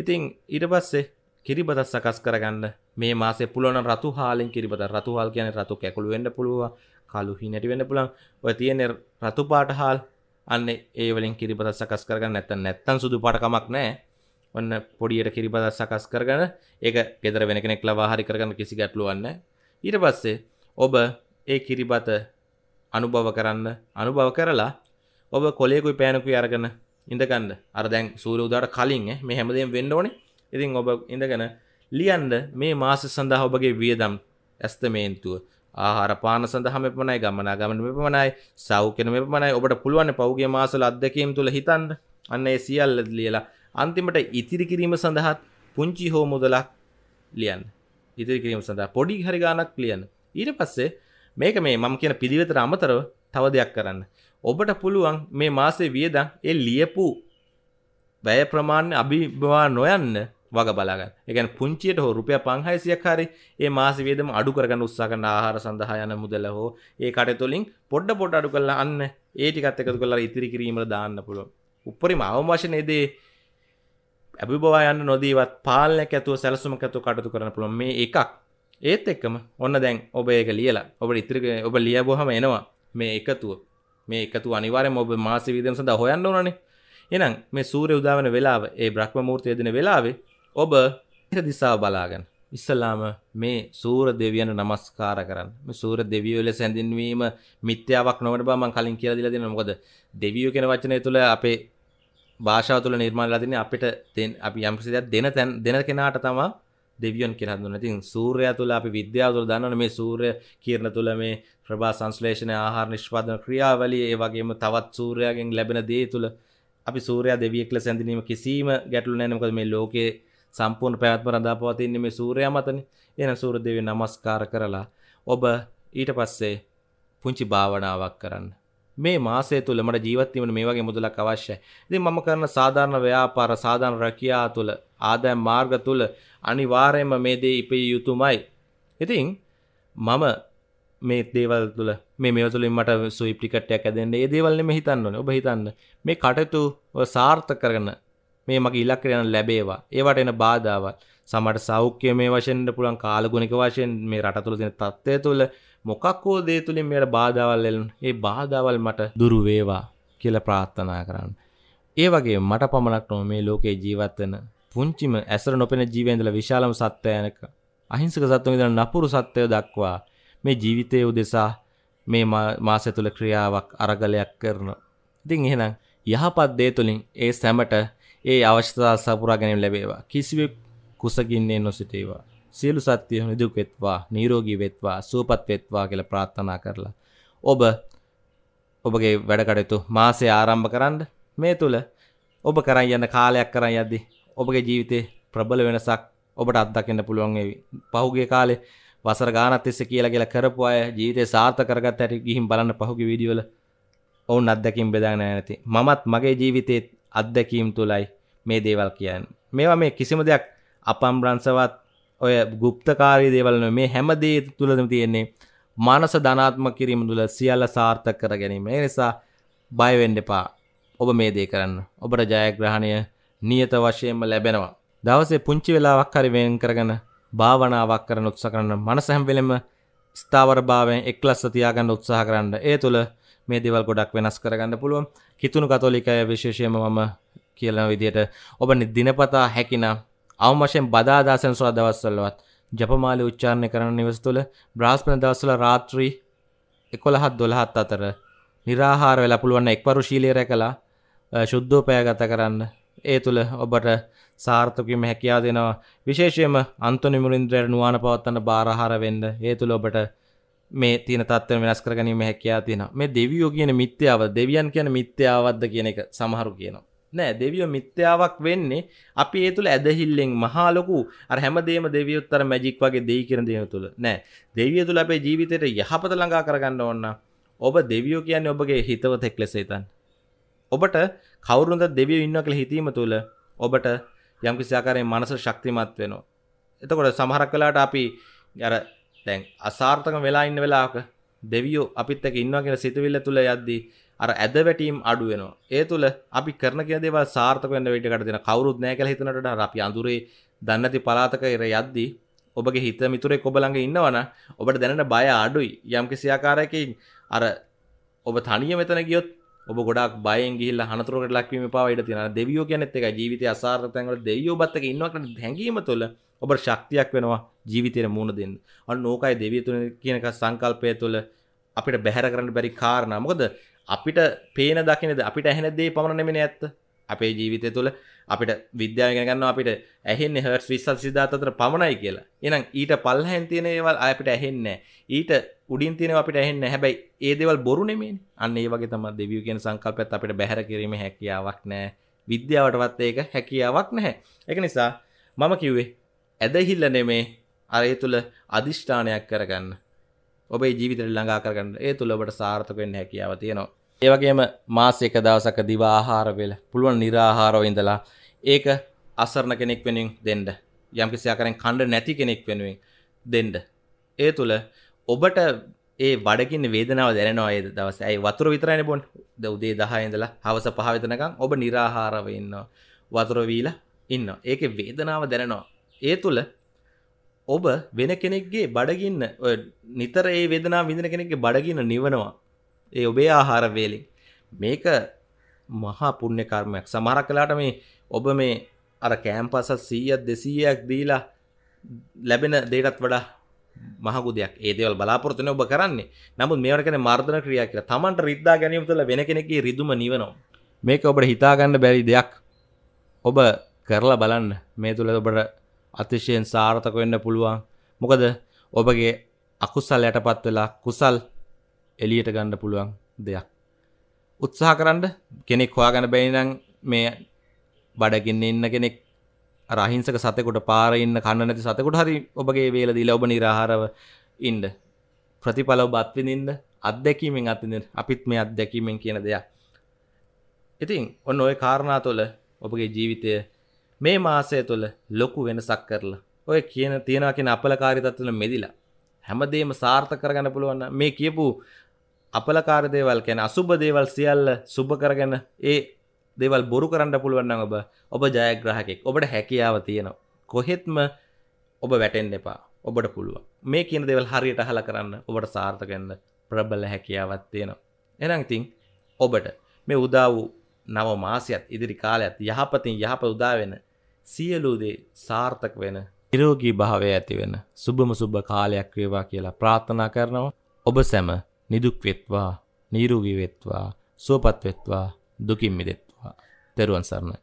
ඉතින් ඊට පස්සේ කිරිබත සකස් කරගන්න. මේ මාසේ පුළුවන් රතු හාලෙන් කිරිබත. රතු හාල් කියන්නේ රතු කැකුළු වෙන්න පුළුවන්, කළු හිණටි වෙන්න පුළුවන්. ඔය තියෙන රතු පාට හාල් අන්න ඒ වලින් කිරිබත සකස් කරගන්න. නැත්තම් නැත්තම් සුදු පාට කමක් නැහැ. ඔන්න පොඩියට කිරිබත සකස් කරගෙන ඒක ගෙදර වෙන කෙනෙක් ලවා හරි කරගන්න, කිසි ගැටලුවක් නැහැ. ඊට පස්සේ ඔබ ඒ කිරිබත අනුභව කරන්න. අනුභව කරලා ඔබ කොලේකුයි පෑනකුයි අරගෙන ඉඳගන්න. අර දැන් සූර්ය උදාට කලින් මේ හැමදේම වෙන්න ඕනේ. ඉතින් ඔබ ඉඳගෙන ලියන්න මේ මාස සඳහා ඔබගේ වියදම් ඇස්තමේන්තුව. ආහාර පාන සඳහා මෙපමණයි, ගමනාගමන මෙපමණයි, සෞඛ්‍යන මෙපමණයි. ඔබට පුළුවන් පෞගේ මාසවල අත්දැකීම් තුල හිතන්න. අන්න ඒ සියල්ල ලියලා අන්තිමට ඉතිරි කිරීම සඳහා පුංචි හෝ මුදලක් ලියන්න. ඉතිරි කිරීම සඳහා පොඩි හරි ගාණක් ලියන්න. ඊට පස්සේ මේක මේ මම කියන පිළිවෙතට අමතරව තව දෙයක් කරන්න. ඔබට පුළුවන් මේ මාසේ වියදම් ඒ ලියපු වැය ප්‍රමාණය අභිභවා නොයන්න වග බලාගන්න. ඒ කියන්නේ පුංචියට හෝ රුපියල් පන්සියයක් හරි ඒ මාස වේදම අඩු කරගන්න උත්සාහ කරන. ආහාර සඳහා යන මුදල හෝ ඒ කටයුතු වලින් පොඩ පොඩ අඩු කරලා අන්න ඒ ටිකත් එකතු කරලා ඉතිරි කිරීම වල දාන්න පුළුවන්. උපරිම අවම වශයෙන් ඒදී අභිභවා යන්න නොදීවත් පාලනයක් ඇතුව සැලසුමක් ඇතුව කටයුතු කරන්න පුළුවන්. මේ එකක් ඒත් එක්කම ඔන්න දැන් ඔබ ඒක ලියලා ඔබ ඉතිරි ඔබ ලියවුවාම එනවා මේ එකතුව. මේ එකතුව අනිවාර්යයෙන්ම ඔබ මාස වේදම සඳහා හොයන්න ඕනනේ. එහෙනම් මේ සූර්ය උදා වෙන වෙලාව ඒ බ්‍රහ්ම මුහුර්තයේ දින වෙලාවේ ඔබ ඉර දිසාව බලාගෙන ඉස්සලාම මේ සූර්ය දෙවියන් නමස්කාර කරන්න. මේ සූර්ය දෙවියෝ ලෙස හැඳින්වීම මිත්‍යාවක් නොවන බව මම කලින් කියලා දීලා දෙනවා. මොකද දෙවියෝ කියන වචනය තුළ අපේ භාෂාව තුළ නිර්මාණය වෙලා තින්නේ අපිට අපි යම් කිසි දෙයක් දෙන දෙන කෙනාට තමයි දෙවියන් කියලා හඳුන්වන්නේ. ඉතින් සූර්යයා තුළ අපි විද්‍යාව තුළ දන්නවනේ මේ සූර්ය කිරණ තුළ මේ ප්‍රභා සංශ්ලේෂණය, ආහාර නිෂ්පාදන ක්‍රියාවලිය, ඒ වගේම තවත් සූර්යයාගෙන් ලැබෙන දේ තුළ අපි සූර්යා දෙවියෙක් ලෙස හැඳින්වීම කිසිම ගැටලු නැහැ. මොකද මේ ලෝකයේ සම්පූර්ණ පැවැත්ම රඳාපවතින්නේ මේ සූර්යා මතනේ. එහෙනම් සූර්ය දෙවියන් නමස්කාර කරලා ඔබ ඊට පස්සේ පුංචි භාවනාවක් කරන්න. මේ මාසය තුල මට ජීවත් වීමට මේ වගේ මුදලක් අවශ්‍යයි. ඉතින් මම කරන සාධාරණ ව්‍යාපාර, සාධාරණ රැකියාව තුල, ආදායම් මාර්ග තුල අනිවාර්යයෙන්ම මේ දේ ඉපිය යුතුමයි. ඉතින් මම මේ දේවල් තුළ මේ මේවා තුළින් මට සුයිප් ටිකට් එකක් ඇදෙන්න. ඒ දේවල් නෙමෙයි හිතන්න ඕනේ. ඔබ හිතන්න මේ කටයුතු සාර්ථක කරගෙන මේ මගේ ඉලක්කය යන ලැබේවා. ඒවට එන බාධාවල් සමහර සෞඛ්‍ය මේ වශයෙන් ඉන්න පුළුවන්, කාලගුණික වශයෙන් මේ රට තුළ තියෙන තත්ත්වය තුළ මොකක් හෝ දේ තුළින් මේකට බාධාවල් එළන. ඒ බාධාවල් මට දුරු වේවා. කියලා ප්‍රාර්ථනා කරන්න. ඒ වගේම මට පමණක් නොව මේ ලෝකේ ජීවත් වෙන පුංචිම ඇසර නොපෙනෙන ජීවයන් ඉඳලා විශාලම සත්ත්වයන්ක අහිංසක සත්ත්වයන් ඉඳලා නපුරු සත්ත්වය දක්වා මේ ජීවිතයේ උදෙසා මේ මාසය තුළ ක්‍රියාවක් අරගලයක් කරන. ඉතින් එහෙනම් යහපත් දේ තුලින් ඒ සැමට ඒ අවශ්‍යතාව සපුරා ගැනීම ලැබේවා. කිසිවෙක් කුසගින්නේ නොසිටේවා. සියලු සත්ත්වයන් නිදුක් වෙත්වා, නිරෝගී වෙත්වා, සුවපත් වෙත්වා කියලා ප්‍රාර්ථනා කරලා ඔබ ඔබගේ වැඩ කටයුතු මාසය ආරම්භ කරන්න. මේ තුල ඔබ කරන් යන කාලයක් කරන් යද්දී ඔබගේ ජීවිතේ ප්‍රබල වෙනසක් ඔබට අත්දකින්න පුළුවන් වේවි. පහුගිය කාලේ වසර ගානක් තිස්සේ කියලා කියලා කරපු අය ජීවිතේ සාර්ථක කරගත්ත හැටි ගිහින් බලන්න පහුගිය වීඩියෝ වල ඔවුන් අත්දැකීම් බෙදාගෙන නැති. මමත් මගේ ජීවිතේ අත්දැකීම් තුලයි මේ දේවල් කියන්නේ. මේවා මේ කිසිම දෙයක් අපම්බ්‍රංශවත් ඔය গুপ্তකාරී දේවල් නෙමෙයි. මේ හැම දේ තුලම තියෙන්නේ मानस धनात्मक किरीम दुला सियाला सार्थक कर गनी मेरे सा बाय वेंडे पा ओब मे दे करन ओबरा जयग्रहणीय नियत वशेम लबेनवा दवसे पुंचि वेला वक्करि वेन करगन भावना वक्करन उत्साह करन मनस हम वेलेम स्थावर भावेन एकलस तिया गन उत्साह करन ए तुल मे देवल ගොඩක් වෙනස් කර ගන්න පුළුවන්. කිතුණු කතෝලිකය විශේෂයෙන්ම මම කියන විදිහට ඔබ දිනපතා හැකිනම් අවම වශයෙන් බදාදා සෙන්සෝ දවස්වලවත් जपमाले उच्चारण करने निवस तो बृहस्पति दवसल रात्रि एकोलह दोलह अतर निराहार वेला पुलवन्न एक्वारू शीले रेकला शुद्धोपयागत करन एतुल ओबट सार्थक महकिया देना विशेषम अंतोनी मुनिंद्र नुआन पवतन बारहार वेंद एतुल ओबट मे तीन तत्व विनाशकर गनी महकिया देना मे देवियो कियन मिथ्याव देवियन कियन मिथ्यावद्द कियन एक समाहार कियन නෑ. දෙවියෝ මිත්‍යාවක් වෙන්නේ අපි ඒ තුල ඇදහිල්ලෙන් මහා ලොකු අර හැමදේම දෙවියොත් අර මැජික් වගේ දෙයි කියන දේ තුල නෑ. දෙවියෝ තුල අපේ ජීවිතේට යහපත ළඟා කරගන්න ඕන නම් ඔබ දෙවියෝ කියන්නේ ඔබගේ හිතවතෙක් ලෙස හිතන්න. ඔබට කවුරුන්ද දෙවියෝ ඉන්නවා කියලා හිතීම තුල ඔබට යම්කිසි ආකාරයෙන් මනස ශක්තිමත් වෙනවා. එතකොට සමහරක් වෙලාවට අපි අර දැන් අසාර්ථකම වෙලා ඉන්න වෙලාවක දෙවියෝ අපිත් එක්ක ඉන්නවා කියලා සිතවිල්ල තුල යද්දී අර ඇද වැටීම් අඩු වෙනවා. ඒ තුල අපි කරන කියන දේවල් සාර්ථක වෙන්න වෙඩකට දෙන කවුරුත් නැහැ කියලා හිතනට වඩා අපි අඳුරේ දන්නේ නැති පළාතක ඉර යද්දී ඔබගේ හිත මිතුරෙක් ඔබ ළඟ ඉන්නවනම් ඔබට දැනෙන බය අඩුයි. යම් කිසි ආකාරයකින් අර ඔබ තනියම එතන ගියොත් ඔබ ගොඩාක් බයෙන් ගිහිල්ලා අනතුරකට ලක් වීම පාව ඉඩ තියෙනවා. දෙවියෝ කියන්නේත් ඒකයි. ජීවිතයේ අසාර්ථක තැන් වල දෙවියෝ බත් එක ඉන්නවා කියන හැඟීම තුළ ඔබට ශක්තියක් වෙනවා ජීවිතේට මුහුණ දෙන්න. අන්න ඕකයි දෙවියෝ තුන කියන සංකල්පය තුළ අපිට බැහැර කරන්න බැරි කාරණා. මොකද අපිට පේන දකින්නද අපිට ඇහෙන දේ පමණ නෙමෙයි ඇත්ත. අපේ ජීවිතය තුළ අපිට විද්‍යාව ඉගෙන ගන්නවා අපිට ඇහෙන්නේ හර්ට්ස් විස්සක් අතර පමණයි කියලා. එහෙනම් ඊට පල්ලෙන් තියෙන ඒවා අපිට ඇහෙන්නේ ඊට උඩින් තියෙනවා අපිට ඇහෙන්නේ. හැබැයි ඒ දේවල් බොරු නෙමෙයිනේ. අන්න ඒ වගේ තමයි දෙවියෝ කියන සංකල්පයත් අපිට බැහැර කිරීමේ හැකියාවක් නැහැ. විද්‍යාවටවත් ඒක හැකියාවක් නැහැ. ඒක නිසා මම කිව්වේ ඇදහිල්ල නෙමෙයි අර ඒ තුළ අදිෂ්ඨානයක් කරගන්න. ඔබේ ජීවිතය ළඟා කරගන්න. ඒ තුළ ඔබට සාර්ථක වෙන්න හැකියාව තියෙනවා. ඒ වගේම මාස එක දවසක දිව ආහාර වේල පුළුවන් निराහාරව ඉඳලා ඒක අසරණ කෙනෙක් වෙනුවෙන් දෙන්න. යම් කිසි ආකාරයෙන් කන්න නැති කෙනෙක් වෙනුවෙන් දෙන්න. ඒ තුල ඔබට ඒ බඩගින්න වේදනාව දැනෙනවා ඒ දවස්. ඇයි වතුර විතරයිනේ බොන්නේ. උදේ දහය ඉඳලා හවස පහ වෙනකන් ඔබ निराහාරව ඉන්නවා. වතුර වීලා ඉන්නවා. ඒකේ වේදනාව දැනෙනවා. ඒ තුල ඔබ වෙන කෙනෙක්ගේ බඩගින්න ඔය නිතර ඒ වේදනාව විඳින කෙනෙක්ගේ බඩගින්න නිවනවා. ඒ ඔබේ ආහාර වේලෙන්. මේක මහා පුණ්‍ය කර්මයක්. සමහර කලාට මේ ඔබ මේ අර කැම්පස් සීයක් දෙසීයක් දීලා ලැබෙන දෙයටත් වඩා මහ ගුදයක්. ඒ දේවල් බලාපොරොත්තු වෙන ඔබ කරන්නේ. නමුත් මේවට කියන්නේ මර්ධන ක්‍රියා කියලා. Tamanට රිද්දා ගැනීම තුළ වෙන කෙනෙක්ගේ රිදුම නිවනවා. මේක ඔබට හිතා ගන්න බැරි දෙයක්. ඔබ කරලා බලන්න. මේ තුළ ඔබට අතිශයින් සාර්ථක වෙන්න පුළුවන්. මොකද ඔබගේ අකුසල් යටපත් වෙලා කුසල් එලියට ගන්න පුළුවන් දෙයක්. උත්සාහ කරන්න. කෙනෙක් හොයාගන්න බැරි නම් මේ බඩගින්න ඉන්න කෙනෙක් අර අහිංසක සතෙකුට පාරේ ඉන්න කන්න නැති සතෙකුට හරි ඔබගේ වේල දීලා ඔබ निराහාරව ඉන්න. ප්‍රතිඵලව බත් විඳින්න අත්දැකීමෙන් අත්විඳින්න. අපිත් මේ අත්දැකීමෙන් කියන දෙයක්. ඉතින් ඔන්න ඔය කාරණා තුළ ඔබගේ ජීවිතය මේ මාසය තුළ ලොකු වෙනසක් කරලා ඔය කියන තියනවා කියන අපලකාරී තත්ත්වෙ මෙදිලා හැමදේම සාර්ථක කරගන්න පුළුවන්. මේ කියපු අපලකාර දේවල් කියන්නේ අසුබ දේවල් සියල්ල සුබ කරගෙන ඒ දේවල් බොරු කරන්න පුළුවන් නම් ඔබ ඔබ ජයග්‍රාහකෙක්. ඔබට හැකියාව තියෙනවා. කොහෙත්ම ඔබ වැටෙන්න එපා. ඔබට පුළුවන්. මේ කියන දේවල් හරියට අහලා කරන්න ඔබට සාර්ථක වෙන්න ප්‍රබල හැකියාවක් තියෙනවා. එහෙනම් ඉතින් ඔබට में उदा नव मास्यात इदिरिकालयात यहपतिन यहप उदावेन सियलू दे सार्थक वेन निरोगी भावय ඇති වෙන සුබම සුබ කාලයක් වේවා කියලා ප්‍රාර්ථනා කරනවා. ඔබ සැම නිදුක් වෙත්වා, නිරෝගී වෙත්වා, සුවපත් වෙත්වා, දුකින් මිදෙත්වා. තෙරුවන් සරණයි.